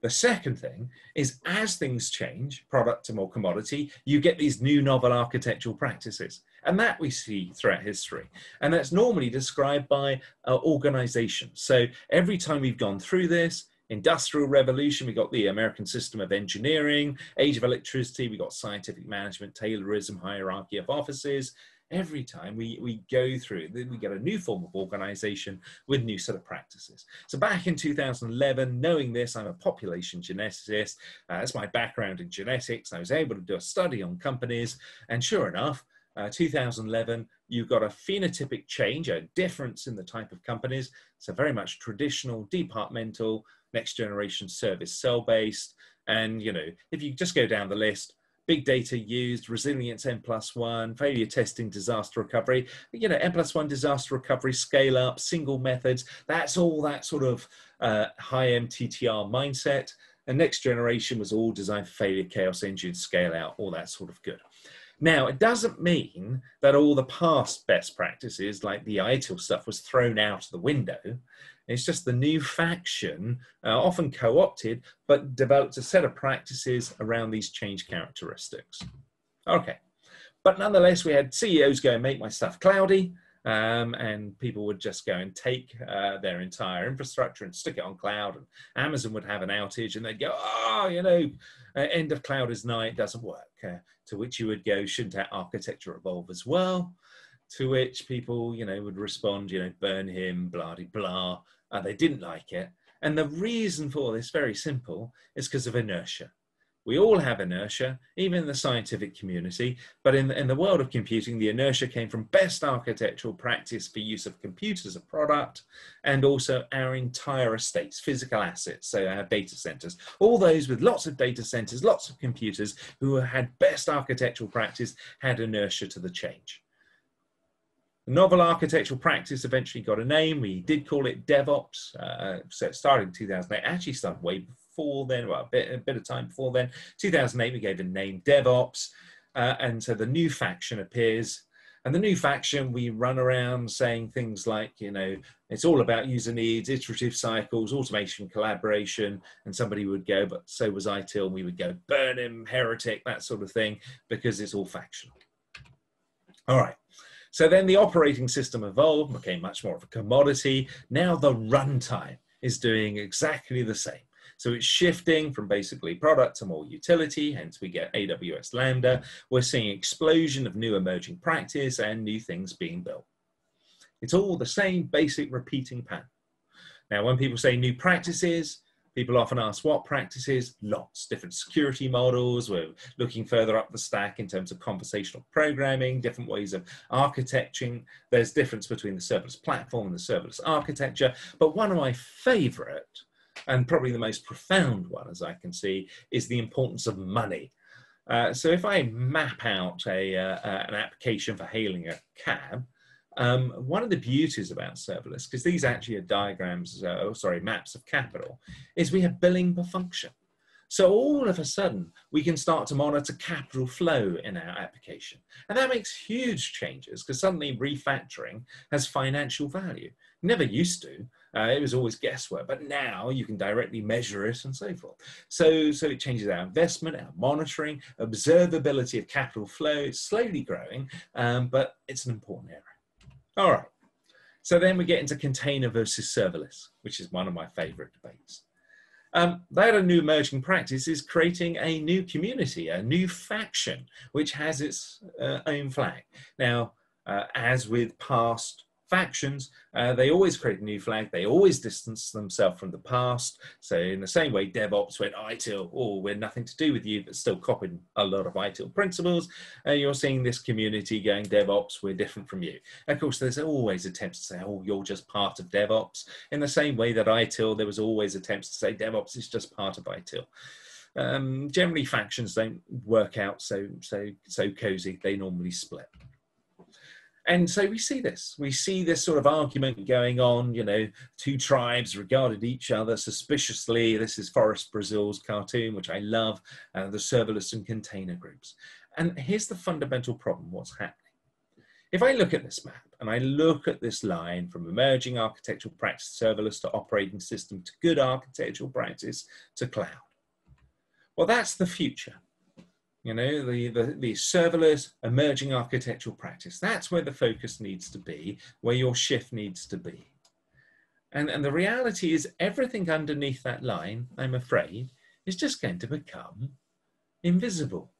The second thing is, as things change, product to more commodity, you get these new novel architectural practices, and that we see throughout history. And that's normally described by organizations. So every time we've gone through this, Industrial Revolution, we got the American system of engineering, Age of Electricity, we got scientific management, Taylorism, hierarchy of offices. Every time we go through, we get a new form of organization with new set of practices. So back in 2011, knowing this, I'm a population geneticist. That's my background in genetics. I was able to do a study on companies, and sure enough, 2011, you've got a phenotypic change, a difference in the type of companies. So very much traditional, departmental, next generation service, cell-based. And, you know, if you just go down the list, big data used, resilience N+1, failure testing, disaster recovery, you know, N+1 disaster recovery, scale up, single methods, that's all that sort of high MTTR mindset. And next generation was all design for failure, chaos engine, scale out, all that sort of good. Now, it doesn't mean that all the past best practices, like the ITIL stuff, was thrown out of the window. It's just the new faction, often co-opted, but developed a set of practices around these change characteristics. Okay, but nonetheless, we had CEOs go and make my stuff cloudy, and people would just go and take their entire infrastructure and stick it on cloud, and Amazon would have an outage and they'd go, oh, you know, end of cloud is nigh, it doesn't work. To which you would go, shouldn't our architecture evolve as well? To which people, you know, would respond, you know, burn him, blah-de-blah. They didn't like it. And the reason for this, very simple, is because of inertia. We all have inertia, even in the scientific community, but in the world of computing, the inertia came from best architectural practice for use of computers as a product, and also our entire estates, physical assets, so our data centers, all those with lots of data centers, lots of computers who had best architectural practice had inertia to the change. Novel architectural practice eventually got a name. We did call it DevOps. So it started in 2008, actually started way before then, well, a bit of time before then. 2008, we gave the name DevOps. And so the new faction appears. And the new faction, we run around saying things like, you know, it's all about user needs, iterative cycles, automation, collaboration. And somebody would go, but so was ITIL. And we would go, burn him, heretic, that sort of thing, because it's all factional. All right. So then the operating system evolved, became much more of a commodity. Now the runtime is doing exactly the same. So it's shifting from basically product to more utility, hence we get AWS Lambda. We're seeing explosion of new emerging practice and new things being built. It's all the same basic repeating pattern. Now, when people say new practices, people often ask what practices? Lots, different security models. We're looking further up the stack in terms of conversational programming, different ways of architecting. There's difference between the serverless platform and the serverless architecture. But one of my favorite, and probably the most profound one as I can see, is the importance of money. So if I map out an application for hailing a cab, one of the beauties about serverless, because these actually are diagrams, maps of capital, is we have billing per function. So all of a sudden, we can start to monitor capital flow in our application. And that makes huge changes because suddenly refactoring has financial value. Never used to. It was always guesswork, but now you can directly measure it and so forth. So it changes our investment, our monitoring, observability of capital flow. It's slowly growing, but it's an important area. All right. So then we get into container versus serverless, which is one of my favorite debates. They had a new emerging practice is creating a new community, a new faction, which has its own flag. Now, as with past factions, they always create a new flag. They always distance themselves from the past. So in the same way, DevOps went ITIL, or we're nothing to do with you, but still copied a lot of ITIL principles. You're seeing this community going DevOps, we're different from you. Of course, there's always attempts to say, oh, you're just part of DevOps. In the same way that ITIL, there was always attempts to say DevOps is just part of ITIL. Generally, factions don't work out so cozy. They normally split. And so we see this sort of argument going on, you know, two tribes regarded each other suspiciously. This is Forrest Brazil's cartoon, which I love, the serverless and container groups. And here's the fundamental problem, what's happening. If I look at this map and I look at this line from emerging architectural practice, serverless to operating system, to good architectural practice to cloud. Well, that's the future. You know, the serverless emerging architectural practice. That's where the focus needs to be, where your shift needs to be. And the reality is everything underneath that line, I'm afraid, is just going to become invisible.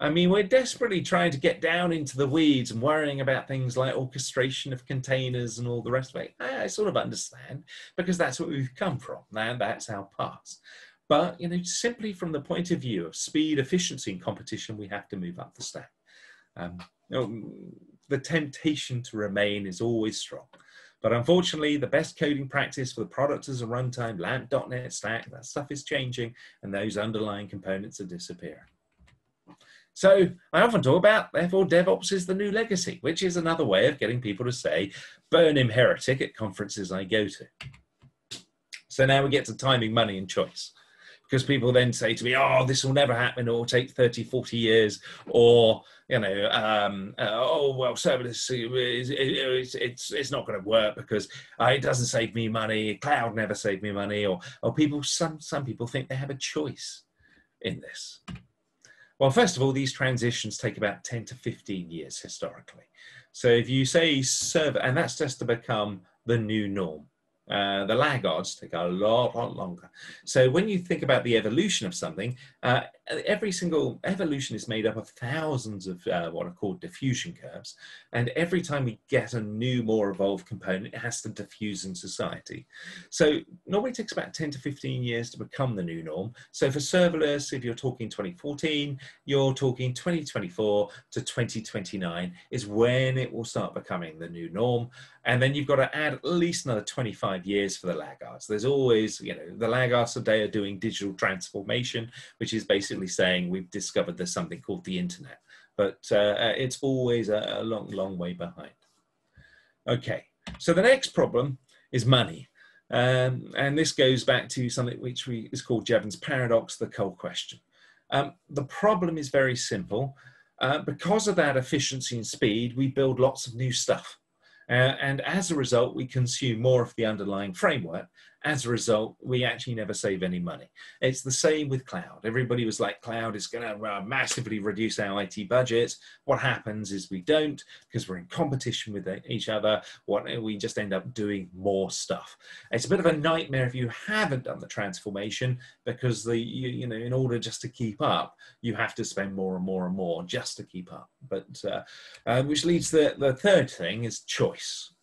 I mean, we're desperately trying to get down into the weeds and worrying about things like orchestration of containers and all the rest of it. I sort of understand because that's what we've come from. Now that's our past. But, you know, simply from the point of view of speed, efficiency and competition, we have to move up the stack. You know, the temptation to remain is always strong. But unfortunately, the best coding practice for the product as a runtime, LAMP.NET stack, that stuff is changing and those underlying components are disappearing. So I often talk about, therefore, DevOps is the new legacy, which is another way of getting people to say, burn him heretic at conferences I go to. So now we get to timing, money and choice. Because people then say to me, oh, this will never happen, or take 30, 40 years, or, you know, oh, well, serverless, it's not going to work because it doesn't save me money, cloud never saved me money, or people, some people think they have a choice in this. Well, first of all, these transitions take about 10 to 15 years historically. So if you say server, and that's just to become the new norm. The laggards take a lot longer. So when you think about the evolution of something, every single evolution is made up of thousands of what are called diffusion curves. And every time we get a new, more evolved component, it has to diffuse in society. So normally it takes about 10 to 15 years to become the new norm. So for serverless, if you're talking 2014, you're talking 2024 to 2029 is when it will start becoming the new norm. And then you've got to add at least another 25 years for the laggards. There's always, you know, the laggards today are doing digital transformation, which is basically saying we've discovered there's something called the internet, but it's always a long way behind. Okay, so the next problem is money. And this goes back to something which is called Jevons paradox, the coal question. The problem is very simple. Because of that efficiency and speed, we build lots of new stuff. And as a result, we consume more of the underlying framework. As a result, we actually never save any money. It's the same with cloud. Everybody was like, cloud is going to massively reduce our IT budgets. What happens is we don't, because we're in competition with each other. We just end up doing more stuff. It's a bit of a nightmare if you haven't done the transformation, because you know, in order just to keep up, you have to spend more and more and more just to keep up. But which leads to the third thing is choice.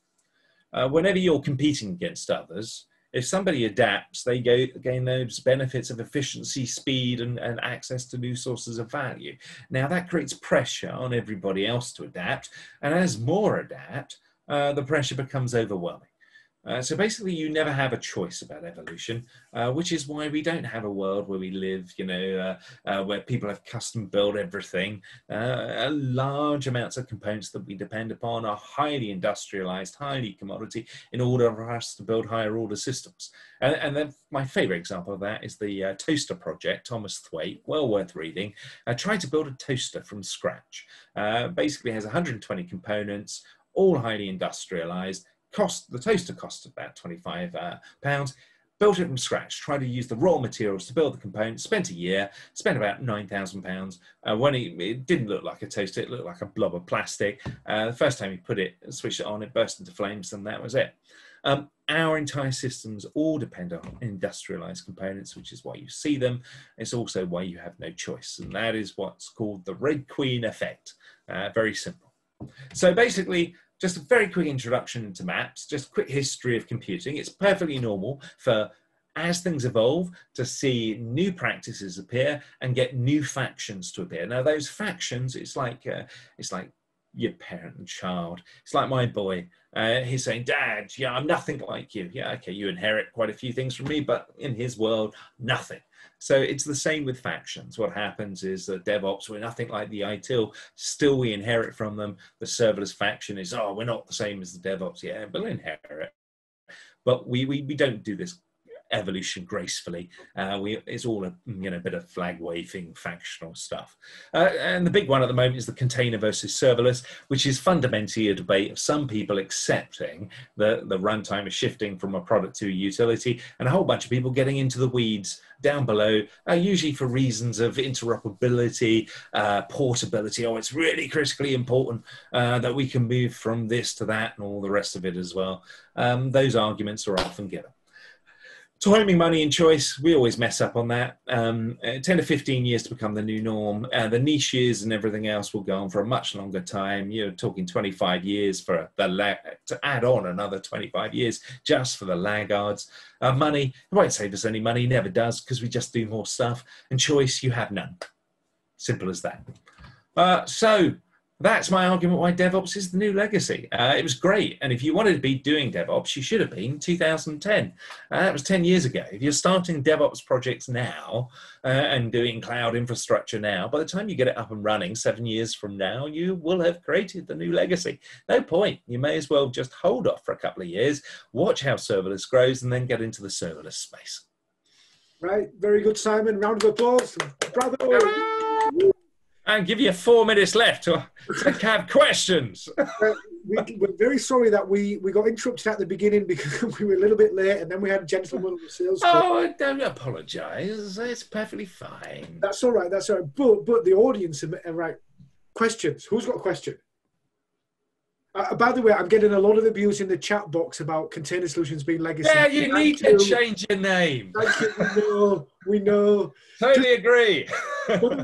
Whenever you're competing against others, if somebody adapts, they gain those benefits of efficiency, speed, and access to new sources of value. Now, that creates pressure on everybody else to adapt. And as more adapt, the pressure becomes overwhelming. So basically you never have a choice about evolution, which is why we don't have a world where we live, you know, where people have custom built everything. Large amounts of components that we depend upon are highly industrialized, highly commodity in order for us to build higher order systems. And then my favorite example of that is the toaster project, Thomas Thwaite, well worth reading, tried to build a toaster from scratch. Basically has 120 components, all highly industrialized. The toaster cost about £25. Built it from scratch, tried to use the raw materials to build the components, spent a year, spent about £9,000. When it didn't look like a toaster, it looked like a blob of plastic. The first time he put it, switched it on, it burst into flames, and that was it. Our entire systems all depend on industrialized components, which is why you see them. It's also why you have no choice, and that is what's called the Red Queen effect. Very simple. So basically, just a very quick introduction into maps, just a quick history of computing. It's perfectly normal for, as things evolve, to see new practices appear and get new factions to appear. Now, those factions, it's like your parent and child. It's like my boy. He's saying, Dad, yeah, I'm nothing like you. Yeah, okay, you inherit quite a few things from me, but in his world, nothing. So it's the same with factions. What happens is that DevOps, we're nothing like the ITIL, still we inherit from them. The serverless faction is, oh, we're not the same as the DevOps. Yeah, but we'll inherit. But we don't do this evolution gracefully. It's all a bit of flag waving factional stuff. And the big one at the moment is the container versus serverless, which is fundamentally a debate of some people accepting that the runtime is shifting from a product to a utility, and a whole bunch of people getting into the weeds down below, usually for reasons of interoperability, portability. Oh, it's really critically important that we can move from this to that and all the rest of it as well. Those arguments are often given. Timing, money, and choice, we always mess up on that. 10 to 15 years to become the new norm. The niches and everything else will go on for a much longer time. You're talking 25 years for the lag, to add on another 25 years just for the laggards. Money, it won't save us any money, never does, because we just do more stuff. And choice, you have none. Simple as that. So that's my argument why DevOps is the new legacy. It was great. And if you wanted to be doing DevOps, you should have been in 2010. That was 10 years ago. If you're starting DevOps projects now and doing cloud infrastructure now, by the time you get it up and running 7 years from now, you will have created the new legacy. No point. You may as well just hold off for a couple of years, watch how serverless grows, and then get into the serverless space. Right. Very good, Simon. Round of applause. Bravo. And give you 4 minutes left to have questions. We're very sorry that we got interrupted at the beginning because we were a little bit late, and then we had a gentleman on the sales call. Oh, I don't apologise. It's perfectly fine. That's all right. That's all right. But the audience are right. Questions. Who's got a question? By the way, I'm getting a lot of abuse in the chat box about Container Solutions being legacy. Yeah, you need to change your name. Thank you. We know. Totally agree. For the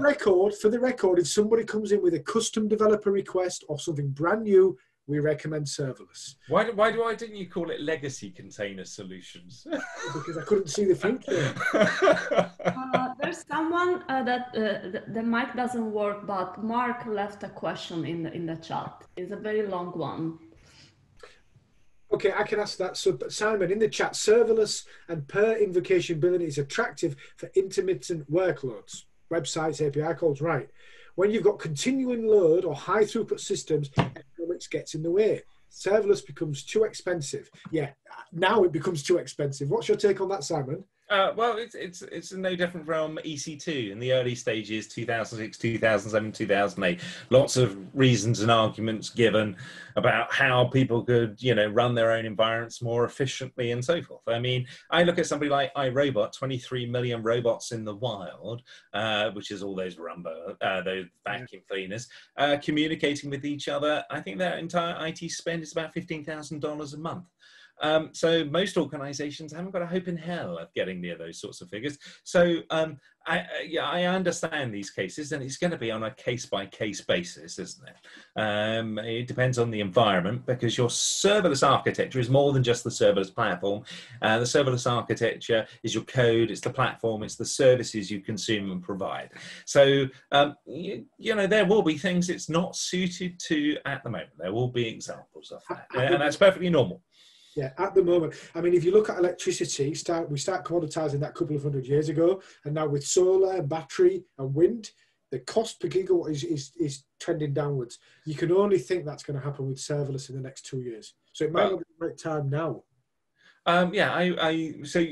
record, if somebody comes in with a custom developer request or something brand new, we recommend serverless. Why didn't you call it legacy Container Solutions? Because I couldn't see the future. There's someone the mic doesn't work, but Mark left a question in the chat. It's a very long one. Okay, I can ask that. So Simon, in the chat, serverless and per invocation billing is attractive for intermittent workloads, websites, API calls, right. When you've got continuing load or high throughput systems, economics gets in the way. Serverless becomes too expensive. Yeah, now it becomes too expensive. What's your take on that, Simon? Well, it's no different from EC2 in the early stages, 2006, 2007, 2008. Lots of reasons and arguments given about how people could, run their own environments more efficiently and so forth. I mean, I look at somebody like iRobot, 23 million robots in the wild, which is all those Rumba, those vacuum cleaners, communicating with each other. I think their entire IT spend is about $15,000 a month. So most organizations haven't got a hope in hell of getting near those sorts of figures. So I understand these cases, and it's going to be on a case-by-case basis, isn't it? It depends on the environment, because your serverless architecture is more than just the serverless platform. The serverless architecture is your code, it's the platform, it's the services you consume and provide. So, there will be things it's not suited to at the moment. There will be examples of that, and that's perfectly normal. Yeah, at the moment. I mean, if you look at electricity, we start commoditizing that a couple of hundred years ago, and now with solar, battery, and wind, the cost per gigawatt is trending downwards. You can only think that's going to happen with serverless in the next 2 years. So it might not be the right time now. Yeah, so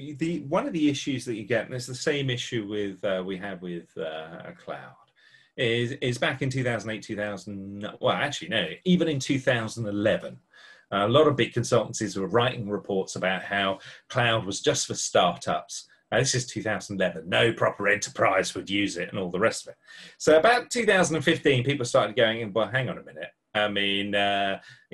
one of the issues that you get, and it's the same issue with we had with a cloud, is back in 2008, 2000, well, actually, no, even in 2011, a lot of big consultancies were writing reports about how cloud was just for startups. Now, this is 2011, no proper enterprise would use it and all the rest of it. So about 2015, people started going, well, hang on a minute. I mean, you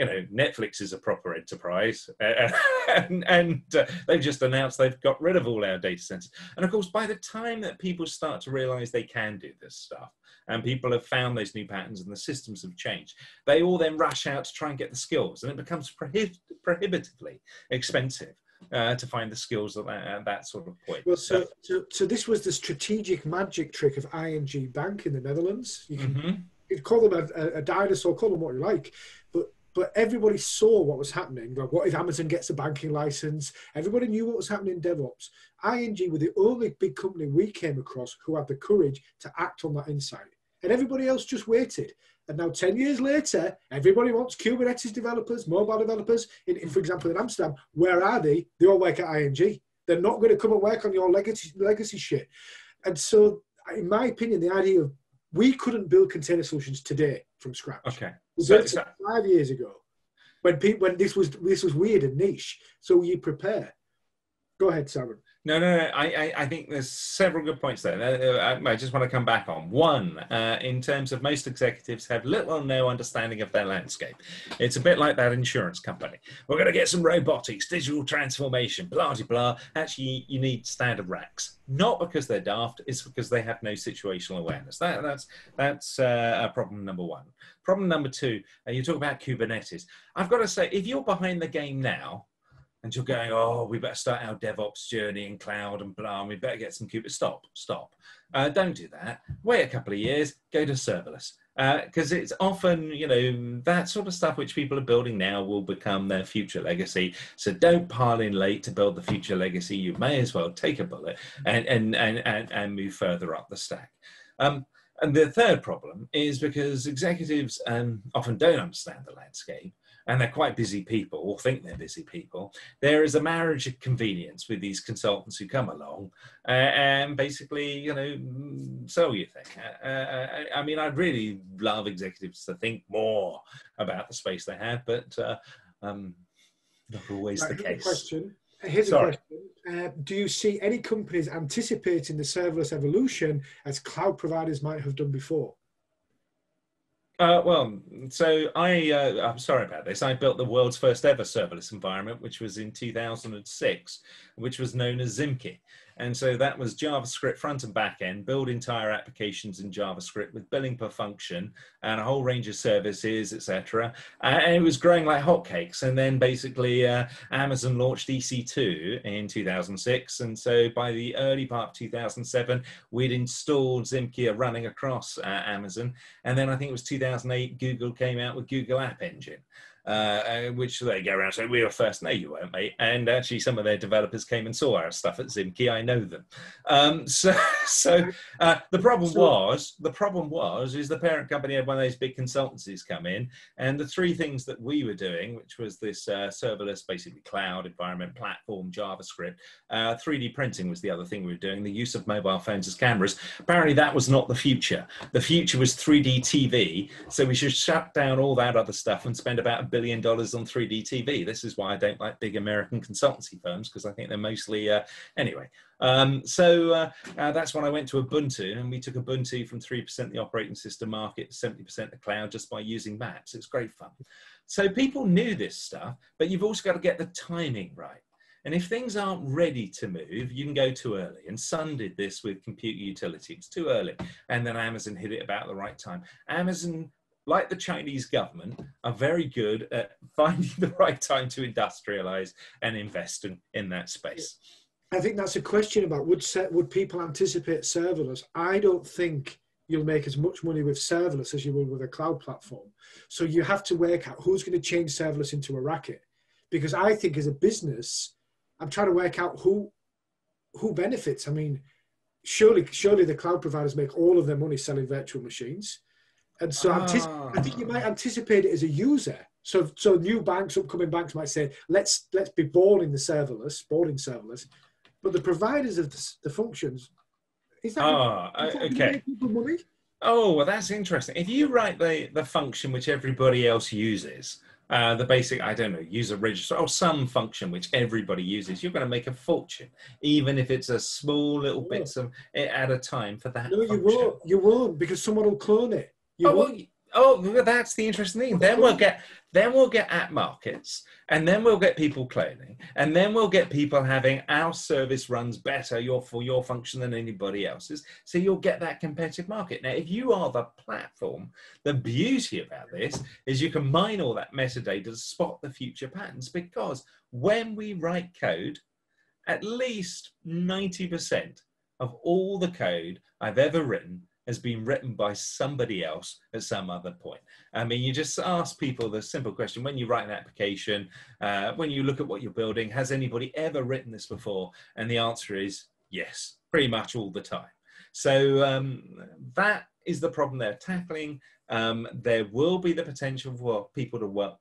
know, Netflix is a proper enterprise, and they've just announced they've got rid of all our data centers. And of course, by the time that people start to realize they can do this stuff, and people have found those new patterns and the systems have changed, they all then rush out to try and get the skills, and it becomes prohibitively expensive to find the skills at that sort of point. Well, so this was the strategic magic trick of ING Bank in the Netherlands. You can you'd call them a dinosaur, call them what you like, but everybody saw what was happening. Like, what if Amazon gets a banking license? Everybody knew what was happening in DevOps. ING were the only big company we came across who had the courage to act on that insight. And everybody else just waited. And now 10 years later, everybody wants Kubernetes developers, mobile developers. For example, in Amsterdam, where are they? They all work at ING. They're not going to come and work on your legacy shit. And so, in my opinion, the idea of we couldn't build Container Solutions today from scratch. Okay, so 5 years ago, when this was weird and niche. So you prepare. Go ahead, Simon. No. I think there's several good points there. I just want to come back on one. In terms of most executives have little or no understanding of their landscape. It's a bit like that insurance company. We're going to get some robotics, digital transformation, blah blah blah. Actually, you need standard racks. Not because they're daft, it's because they have no situational awareness. That's problem number one. Problem number two, you talk about Kubernetes. I've got to say, if you're behind the game now, and you're going, oh, we better start our DevOps journey in cloud and blah, and we better get some Kubernetes. Stop. Don't do that. Wait a couple of years, go to serverless. Because it's often, you know, that sort of stuff which people are building now will become their future legacy. So don't pile in late to build the future legacy. You may as well take a bullet and move further up the stack. And the third problem is because executives often don't understand the landscape, and they're quite busy people, or think they're busy people. There is a marriage of convenience with these consultants who come along and basically, you know, sell you things. I mean, I'd really love executives to think more about the space they have, but not always the case. Here's a question. Do you see any companies anticipating the serverless evolution as cloud providers might have done before? Well, so I'm sorry about this. I built the world's first ever serverless environment, which was in 2006, which was known as Zimki. And so that was JavaScript front and back end, build entire applications in JavaScript with billing per function and a whole range of services, etc. And it was growing like hotcakes. And then basically Amazon launched EC2 in 2006. And so by the early part of 2007, we'd installed Zimki running across Amazon. And then I think it was 2008, Google came out with Google App Engine, which they go around saying, we were first. No, you weren't, mate. And actually, some of their developers came and saw our stuff at Zimki. I know them. The problem was the parent company had one of those big consultancies come in, and the three things that we were doing, which was this serverless, basically cloud environment, platform, JavaScript, 3D printing was the other thing we were doing, the use of mobile phones as cameras. Apparently, that was not the future. The future was 3D TV. So we should shut down all that other stuff and spend about $1 billion on 3D TV. This is why I don't like big American consultancy firms, because I think they're mostly, anyway. That's when I went to Ubuntu, and we took Ubuntu from 3% the operating system market to 70% the cloud just by using maps. It's great fun. So people knew this stuff, but you've also got to get the timing right. And if things aren't ready to move, you can go too early. And Sun did this with compute utility. It's too early. And then Amazon hit it about the right time. Amazon, like the Chinese government, are very good at finding the right time to industrialize and invest in that space. I think that's a question about would people anticipate serverless? I don't think you'll make as much money with serverless as you will with a cloud platform. So you have to work out who's going to change serverless into a racket. because I think as a business, I'm trying to work out who benefits. I mean, surely the cloud providers make all of their money selling virtual machines. And so I think you might anticipate it as a user. So new banks, upcoming banks might say, let's be born in the serverless, but the providers of the functions, is that okay. People money? Oh, well, that's interesting. If you write the function which everybody else uses, the basic, I don't know, user register or some function which everybody uses, you're going to make a fortune, even if it's a small little bit at a time for that. No, function. you won't, because someone will clone it. Well, that's the interesting thing. Then we'll get app markets, and then we'll get people cloning, and then we'll get people having our service runs better for your function than anybody else's. So you'll get that competitive market. Now, if you are the platform, the beauty about this is you can mine all that metadata to spot the future patterns, because when we write code, at least 90% of all the code I've ever written has been written by somebody else at some other point. I mean, you just ask people the simple question, when you write an application, when you look at what you're building, has anybody ever written this before? And the answer is yes, pretty much all the time. So that is the problem they're tackling. There will be the potential for people to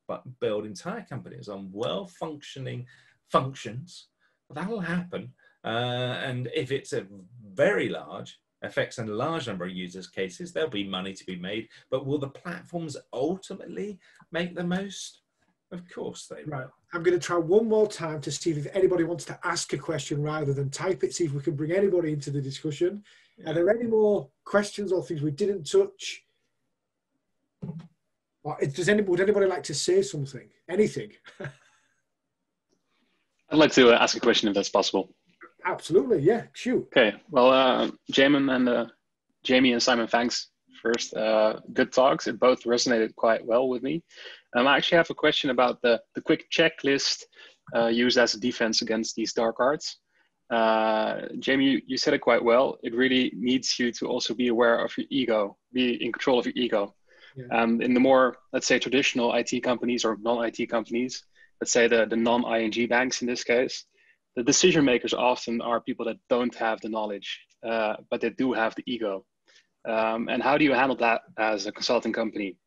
build entire companies on well-functioning functions. That'll happen. And if it's a very large, affects a large number of users' cases, there'll be money to be made, but will the platforms ultimately make the most? Of course they will. I'm going to try one more time to see if anybody wants to ask a question rather than type it, see if we can bring anybody into the discussion. Are there any more questions or things we didn't touch? Or would anybody like to say something? Anything? I'd like to ask a question if that's possible. Absolutely, yeah, shoot. Okay, well, Jamie and Simon, thanks first. Good talks. It both resonated quite well with me. I actually have a question about the quick checklist used as a defense against these dark arts. Jamie, you said it quite well. It really needs you to also be aware of your ego, be in control of your ego. Yeah. In the more, let's say, traditional IT companies or non-IT companies, let's say the non-ING banks in this case, the decision makers often are people that don't have the knowledge, but they do have the ego. And how do you handle that as a consulting company?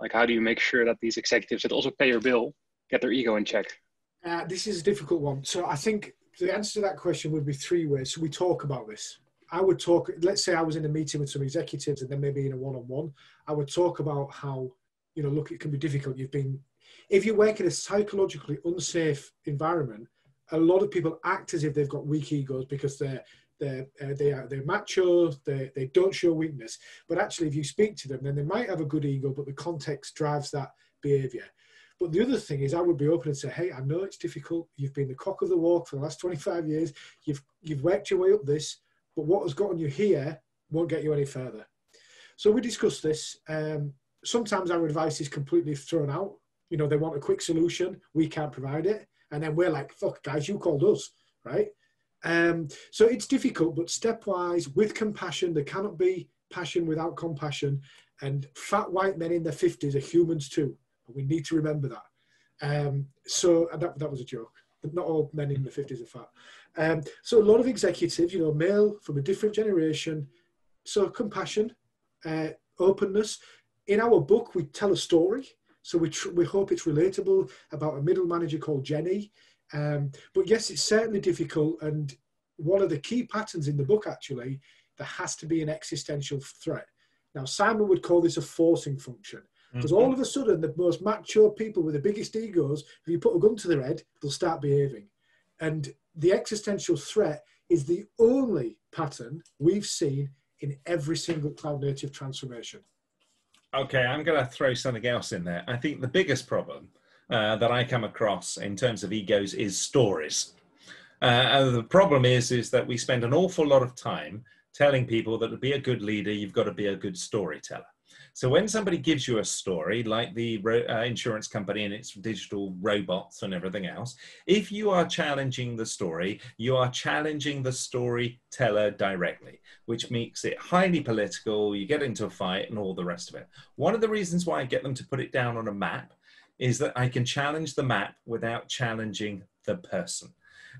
Like, how do you make sure that these executives that also pay your bill get their ego in check? This is a difficult one. So I think the answer to that question would be three ways. So we talk about this. I would talk, let's say I was in a meeting with some executives and then maybe in a one-on-one, I would talk about how, you know, look, it can be difficult. If you work in a psychologically unsafe environment, a lot of people act as if they've got weak egos because they're macho, they don't show weakness. But actually, if you speak to them, then they might have a good ego, but the context drives that behavior. But the other thing is, I would be open and say, hey, I know it's difficult. You've been the cock of the walk for the last 25 years. You've worked your way up this, but what has gotten you here won't get you any further. So we discussed this. Sometimes our advice is completely thrown out. You know, they want a quick solution. We can't provide it. And then we're like, fuck, guys, you called us, right? So it's difficult, but stepwise, with compassion, there cannot be passion without compassion. And fat white men in their 50s are humans too. And we need to remember that. So that was a joke. Not all men in their 50s are fat. So a lot of executives, you know, male from a different generation. So compassion, openness. In our book, we tell a story. So we hope it's relatable about a middle manager called Jenny. But yes, it's certainly difficult. And one of the key patterns in the book, actually, there has to be an existential threat. Now, Simon would call this a forcing function. Because all of a sudden, the most mature people with the biggest egos, if you put a gun to their head, they'll start behaving. And the existential threat is the only pattern we've seen in every single cloud native transformation. Okay, I'm going to throw something else in there. I think the biggest problem that I come across in terms of egos is stories. And the problem is that we spend an awful lot of time telling people that to be a good leader, you've got to be a good storyteller. So when somebody gives you a story, like the insurance company and its digital robots and everything else, if you are challenging the story, you are challenging the storyteller directly, which makes it highly political. You get into a fight and all the rest of it. One of the reasons why I get them to put it down on a map is that I can challenge the map without challenging the person.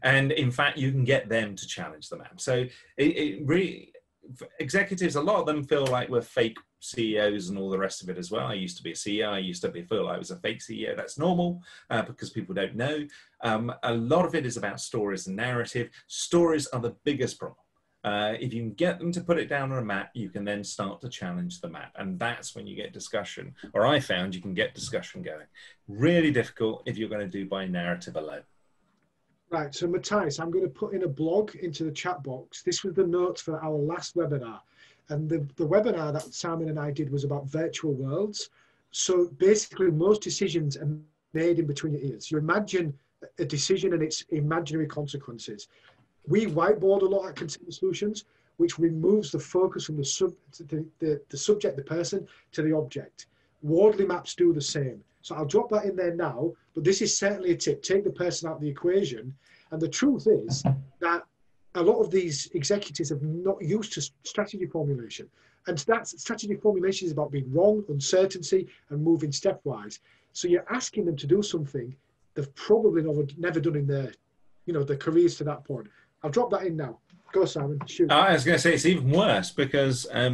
And in fact, you can get them to challenge the map. So it really, executives, a lot of them feel like we're fake CEOs and all the rest of it as well. I used to be a CEO. I used to feel like I was a fake CEO. That's normal because people don't know. A lot of it is about stories and narrative. Stories are the biggest problem. If you can get them to put it down on a map, you can then start to challenge the map. And that's when you get discussion, or I found you can get discussion going. Really difficult if you're going to do by narrative alone. Right, so Matthias, I'm going to put in a blog into the chat box. This was the notes for our last webinar. And the webinar that Simon and I did was about virtual worlds. So basically, most decisions are made in between your ears. You imagine a decision and its imaginary consequences. We whiteboard a lot at Container Solutions, which removes the focus from the subject, the person, to the object. Wardley maps do the same. So I'll drop that in there now, but this is certainly a tip. Take the person out of the equation. And the truth is that a lot of these executives are not used to strategy formulation. And that's, strategy formulation is about being wrong, uncertainty, and moving stepwise. So you're asking them to do something they've probably never done in their, their careers to that point. I'll drop that in now. Go, Simon. Shoot. I was going to say it's even worse because, I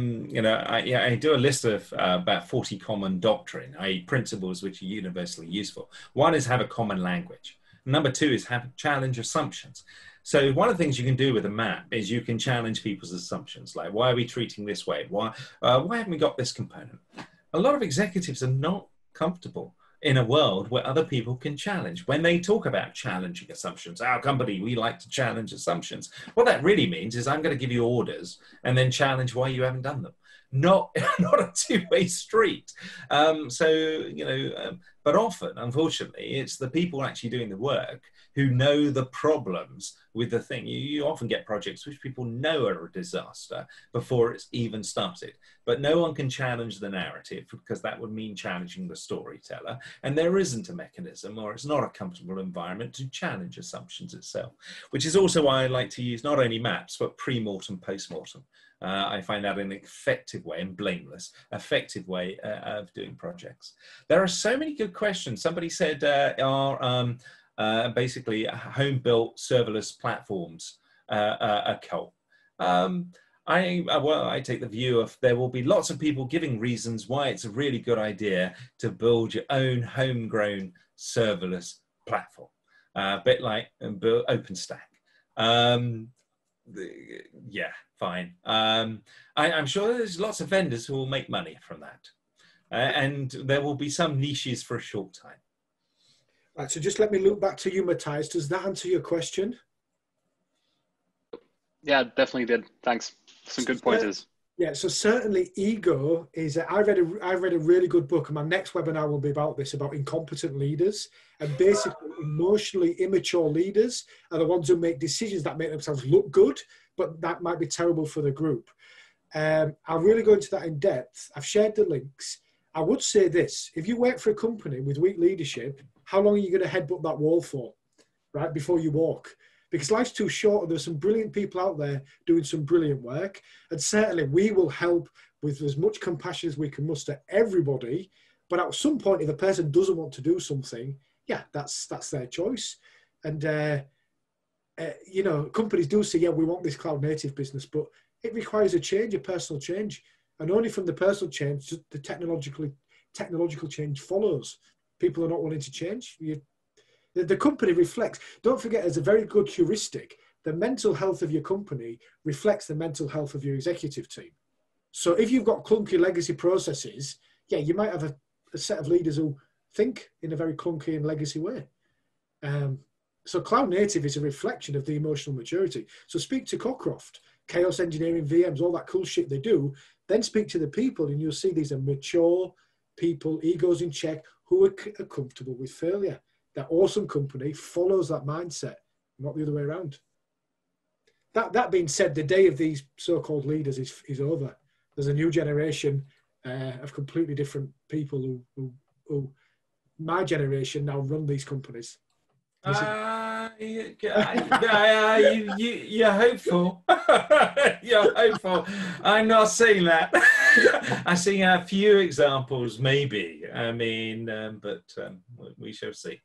do a list of about 40 common doctrine, i.e. principles which are universally useful. One is have a common language. Number two is have challenge assumptions. So one of the things you can do with a map is you can challenge people's assumptions. Like, why are we treating this way? Why haven't we got this component? A lot of executives are not comfortable in a world where other people can challenge. When they talk about challenging assumptions, our company, we like to challenge assumptions. What that really means is I'm going to give you orders and then challenge why you haven't done them. Not a two-way street. But often, unfortunately, it's the people actually doing the work who know the problems with the thing. You often get projects which people know are a disaster before it's even started. But no one can challenge the narrative because that would mean challenging the storyteller. And there isn't a mechanism, or it's not a comfortable environment to challenge assumptions itself, which is also why I like to use not only maps, but pre-mortem, post-mortem. I find that an effective way and blameless, effective way of doing projects. There are so many good questions. Somebody said, basically home-built serverless platforms a cult? I take the view of there will be lots of people giving reasons why it's a really good idea to build your own homegrown serverless platform, a bit like OpenStack. Yeah, fine. I'm sure there's lots of vendors who will make money from that. And there will be some niches for a short time. Right, so just let me look back to you, Matthias. Does that answer your question? Yeah, definitely did. Thanks. Some good pointers. Yeah, so certainly ego is, I read a really good book, and my next webinar will be about this, about incompetent leaders. And basically emotionally immature leaders are the ones who make decisions that make themselves look good, but that might be terrible for the group. I'll really go into that in depth. I've shared the links. I would say this, if you work for a company with weak leadership, how long are you going to headbutt that wall for, right, before you walk? Because life's too short, and there's some brilliant people out there doing some brilliant work. And certainly we will help with as much compassion as we can muster everybody. But at some point, if a person doesn't want to do something, yeah, that's their choice. And, companies do say, yeah, we want this cloud native business, but it requires a change, a personal change. And only from the personal change, the technological change follows. People are not willing to change. The company reflects, don't forget, as a very good heuristic, the mental health of your company reflects the mental health of your executive team. So if you've got clunky legacy processes, yeah, you might have a set of leaders who think in a very clunky and legacy way. So cloud native is a reflection of the emotional maturity. So speak to Cockcroft, chaos engineering, VMs, all that cool shit they do, then speak to the people and you'll see these are mature people, egos in check, who are comfortable with failure. That awesome company follows that mindset, not the other way around. That being said, the day of these so-called leaders is over. There's a new generation of completely different people who my generation now run these companies. You're hopeful. You're hopeful. I'm not seeing that. I see a few examples, maybe. I mean, but we shall see.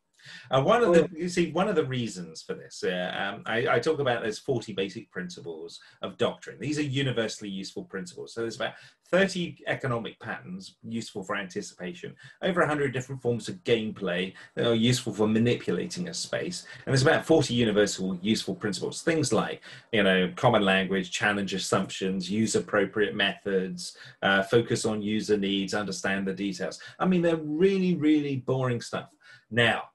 One of the reasons for this, I talk about there's 40 basic principles of doctrine. These are universally useful principles. So there's about 30 economic patterns useful for anticipation, over 100 different forms of gameplay that are useful for manipulating a space. And there's about 40 universal useful principles, things like, you know, common language, challenge assumptions, use appropriate methods, focus on user needs, understand the details. I mean, they're really, really boring stuff. Now,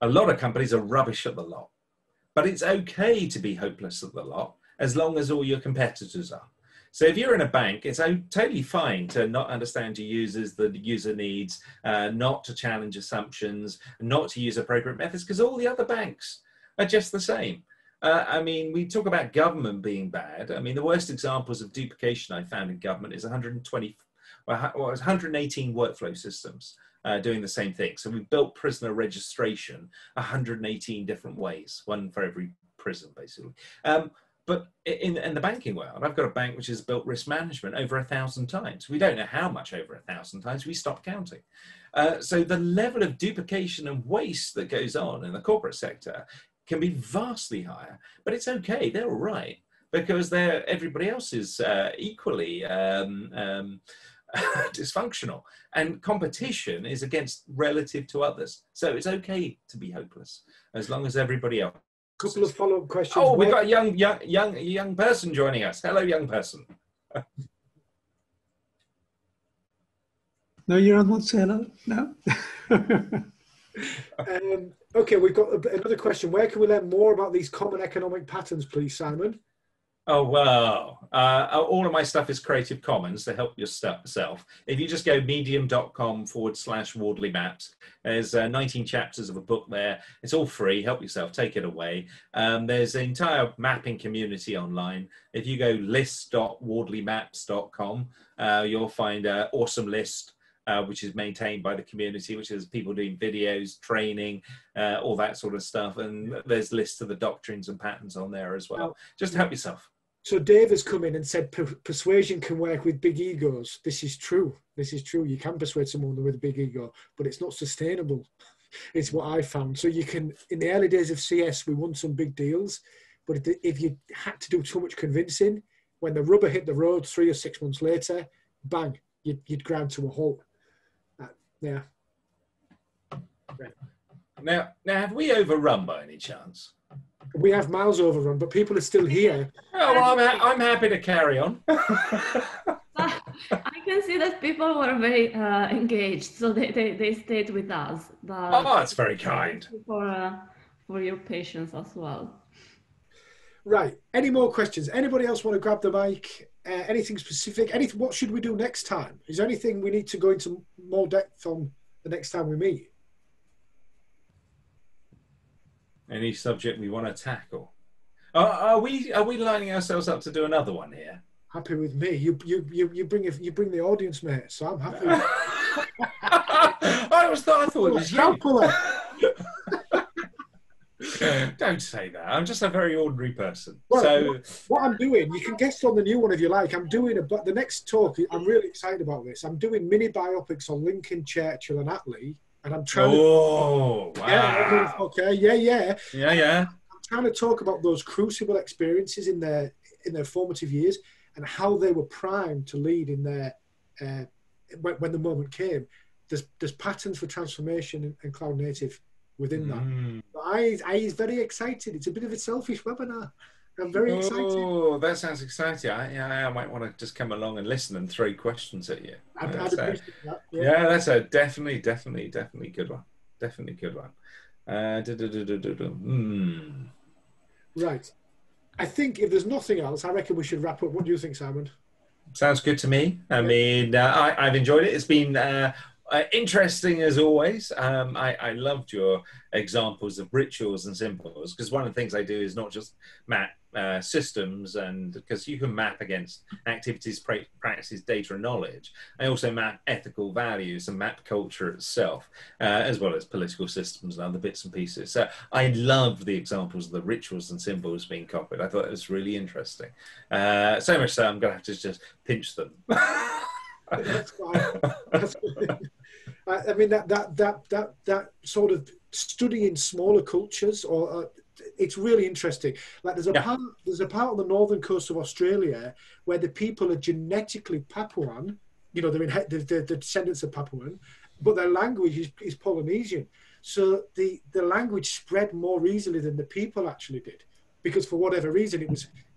a lot of companies are rubbish at the lot, but it's okay to be hopeless at the lot as long as all your competitors are. So if you're in a bank, it's totally fine to not understand your users, the user needs, not to challenge assumptions, not to use appropriate methods, because all the other banks are just the same. I mean, we talk about government being bad. I mean, the worst examples of duplication I found in government is 118 workflow systems. Doing the same thing. So we built prisoner registration 118 different ways, one for every prison, basically. But in the banking world, I've got a bank which has built risk management over 1,000 times. We don't know how much over 1,000 times, we stopped counting. So the level of duplication and waste that goes on in the corporate sector can be vastly higher, but it's okay, they're all right, because everybody else is equally dysfunctional, and competition is against relative to others, so it's okay to be hopeless as long as everybody else. Couple of follow-up questions. Oh, we've got a young person joining us. Hello, young person. No, you don't want to say hello. No. Okay, we've got another question. Where can we learn more about these common economic patterns, please, Simon? Oh, wow. All of my stuff is Creative Commons to help yourself. If you just go medium.com/Wardley Maps, there's 19 chapters of a book there. It's all free. Help yourself. Take it away. There's an entire mapping community online. If you go list.wardleymaps.com, you'll find an awesome list, which is maintained by the community, which is people doing videos, training, all that sort of stuff. And there's lists of the doctrines and patterns on there as well. Just help yourself. So Dave has come in and said persuasion can work with big egos. This is true. This is true. You can persuade someone with a big ego, but it's not sustainable. It's what I found. So you can, in the early days of CS, we won some big deals, but if you had to do too much convincing, when the rubber hit the road 3 or 6 months later, bang, you'd ground to a halt. Yeah. Right. Now, have we overrun by any chance? We have miles overrun, but people are still here. Oh, well, I'm happy to carry on. I can see that people were very engaged, so they stayed with us. But oh, that's very kind. Thank you for your patience as well. Right. Any more questions? Anybody else want to grab the mic? Anything specific? What should we do next time? Is there anything we need to go into more depth on the next time we meet? Any subject we want to tackle? Are we lining ourselves up to do another one here? Happy with me? You bring the audience, mate. So I'm happy. I thought it was you. Don't say that. I'm just a very ordinary person. Well, so what I'm doing, you can guess on the new one if you like. I'm doing the next talk. I'm really excited about this. I'm doing mini biopics on Lincoln, Churchill, and Attlee, and I'm trying. Oh, to, wow. Yeah, okay. Yeah, yeah. Yeah, yeah. I'm trying to talk about those crucible experiences in their formative years and how they were primed to lead in their when the moment came. There's patterns for transformation and cloud native within that. But I is very excited. It's a bit of a selfish webinar. I'm very excited. Oh, that sounds exciting. I might want to just come along and listen and throw questions at you. Yeah, that's a definitely good one. Definitely good one. Right. I think if there's nothing else, I reckon we should wrap up. What do you think, Simon? Sounds good to me. I mean, I've enjoyed it. It's been interesting as always. I loved your examples of rituals and symbols, because one of the things I do is not just map systems, and because you can map against activities, practices, data and knowledge. I also map ethical values and map culture itself, as well as political systems and other bits and pieces. So I love the examples of the rituals and symbols being copied. I thought it was really interesting. So much so I'm going to have to just pinch them. That's fine. That's I mean, that sort of studying smaller cultures, or it's really interesting. Like there's a part on the northern coast of Australia where the people are genetically Papuan. You know, they're the descendants of Papuan, but their language is Polynesian. So the language spread more easily than the people actually did, because for whatever reason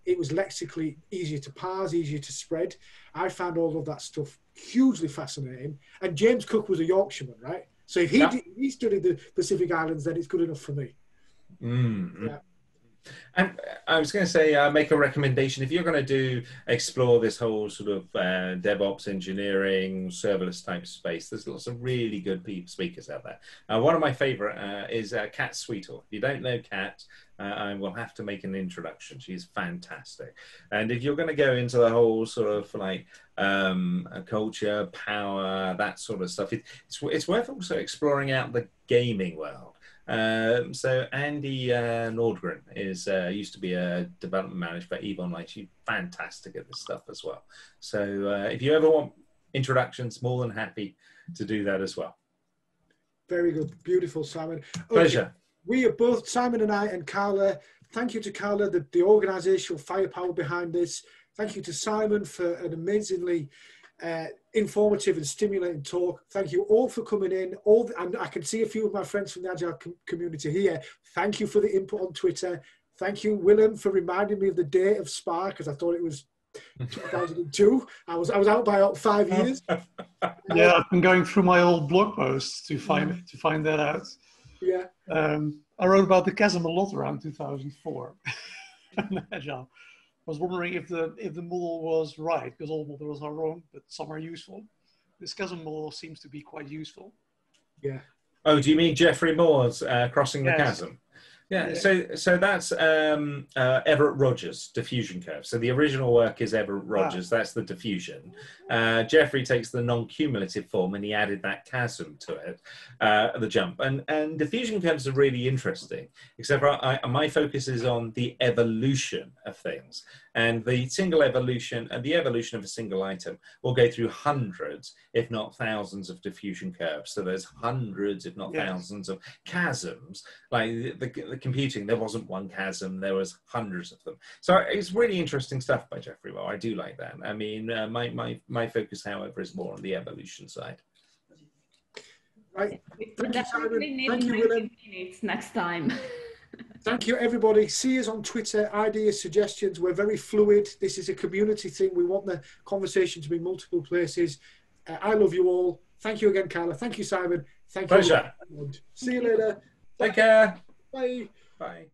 it was lexically easier to parse, easier to spread. I found all of that stuff hugely fascinating. And James Cook was a Yorkshireman, right? So if he studied the Pacific Islands, then it's good enough for me. Mm. Yeah. And I was going to say, make a recommendation. If you're going to explore this whole sort of DevOps engineering, serverless type space, there's lots of really good speakers out there. One of my favorite is Kat Sweetle. If you don't know Kat, I will have to make an introduction. She's fantastic. And if you're going to go into the whole sort of like culture, power, that sort of stuff, it's worth also exploring out the gaming world. So Andy Nordgren used to be a development manager for EVE Online. She's fantastic at this stuff as well. So if you ever want introductions, more than happy to do that as well. Very good. Beautiful, Simon. Okay. Pleasure. We are both, Simon and I, and Carla. Thank you to Carla, the organizational firepower behind this. Thank you to Simon for an amazingly informative and stimulating talk. Thank you all for coming in. And I can see a few of my friends from the Agile community here. Thank you for the input on Twitter. Thank you, Willem, for reminding me of the date of SPA, because I thought it was 2002. I was out by 5 years. Yeah, I've been going through my old blog posts to find that out. Yeah. I wrote about the chasm a lot around 2004. Agile. I was wondering if the model was right, because all models are wrong, but some are useful. This chasm model seems to be quite useful. Yeah. Oh, do you mean Geoffrey Moore's Crossing the Chasm? Yeah. Yeah. So that's Everett Rogers' diffusion curve. So the original work is Everett Rogers. That's the diffusion. Geoffrey takes the non-cumulative form and he added that chasm to it, the jump. And diffusion curves are really interesting, except for my focus is on the evolution of things. And the evolution of a single item will go through hundreds, if not thousands, of diffusion curves. So there's hundreds, if not thousands, of chasms. Like the computing, there wasn't one chasm, there was hundreds of them. So it's really interesting stuff by Geoffrey Moore. I do like that. I mean, my focus, however, is more on the evolution side. Right. Thank you, Simon. Thank you, Willem. Minutes next time. Thank you, everybody. See us on Twitter. Ideas, suggestions. We're very fluid. This is a community thing. We want the conversation to be multiple places. I love you all. Thank you again, Carla. Thank you, Simon. Thank you. Pleasure. See you later. Take care. Bye. Bye.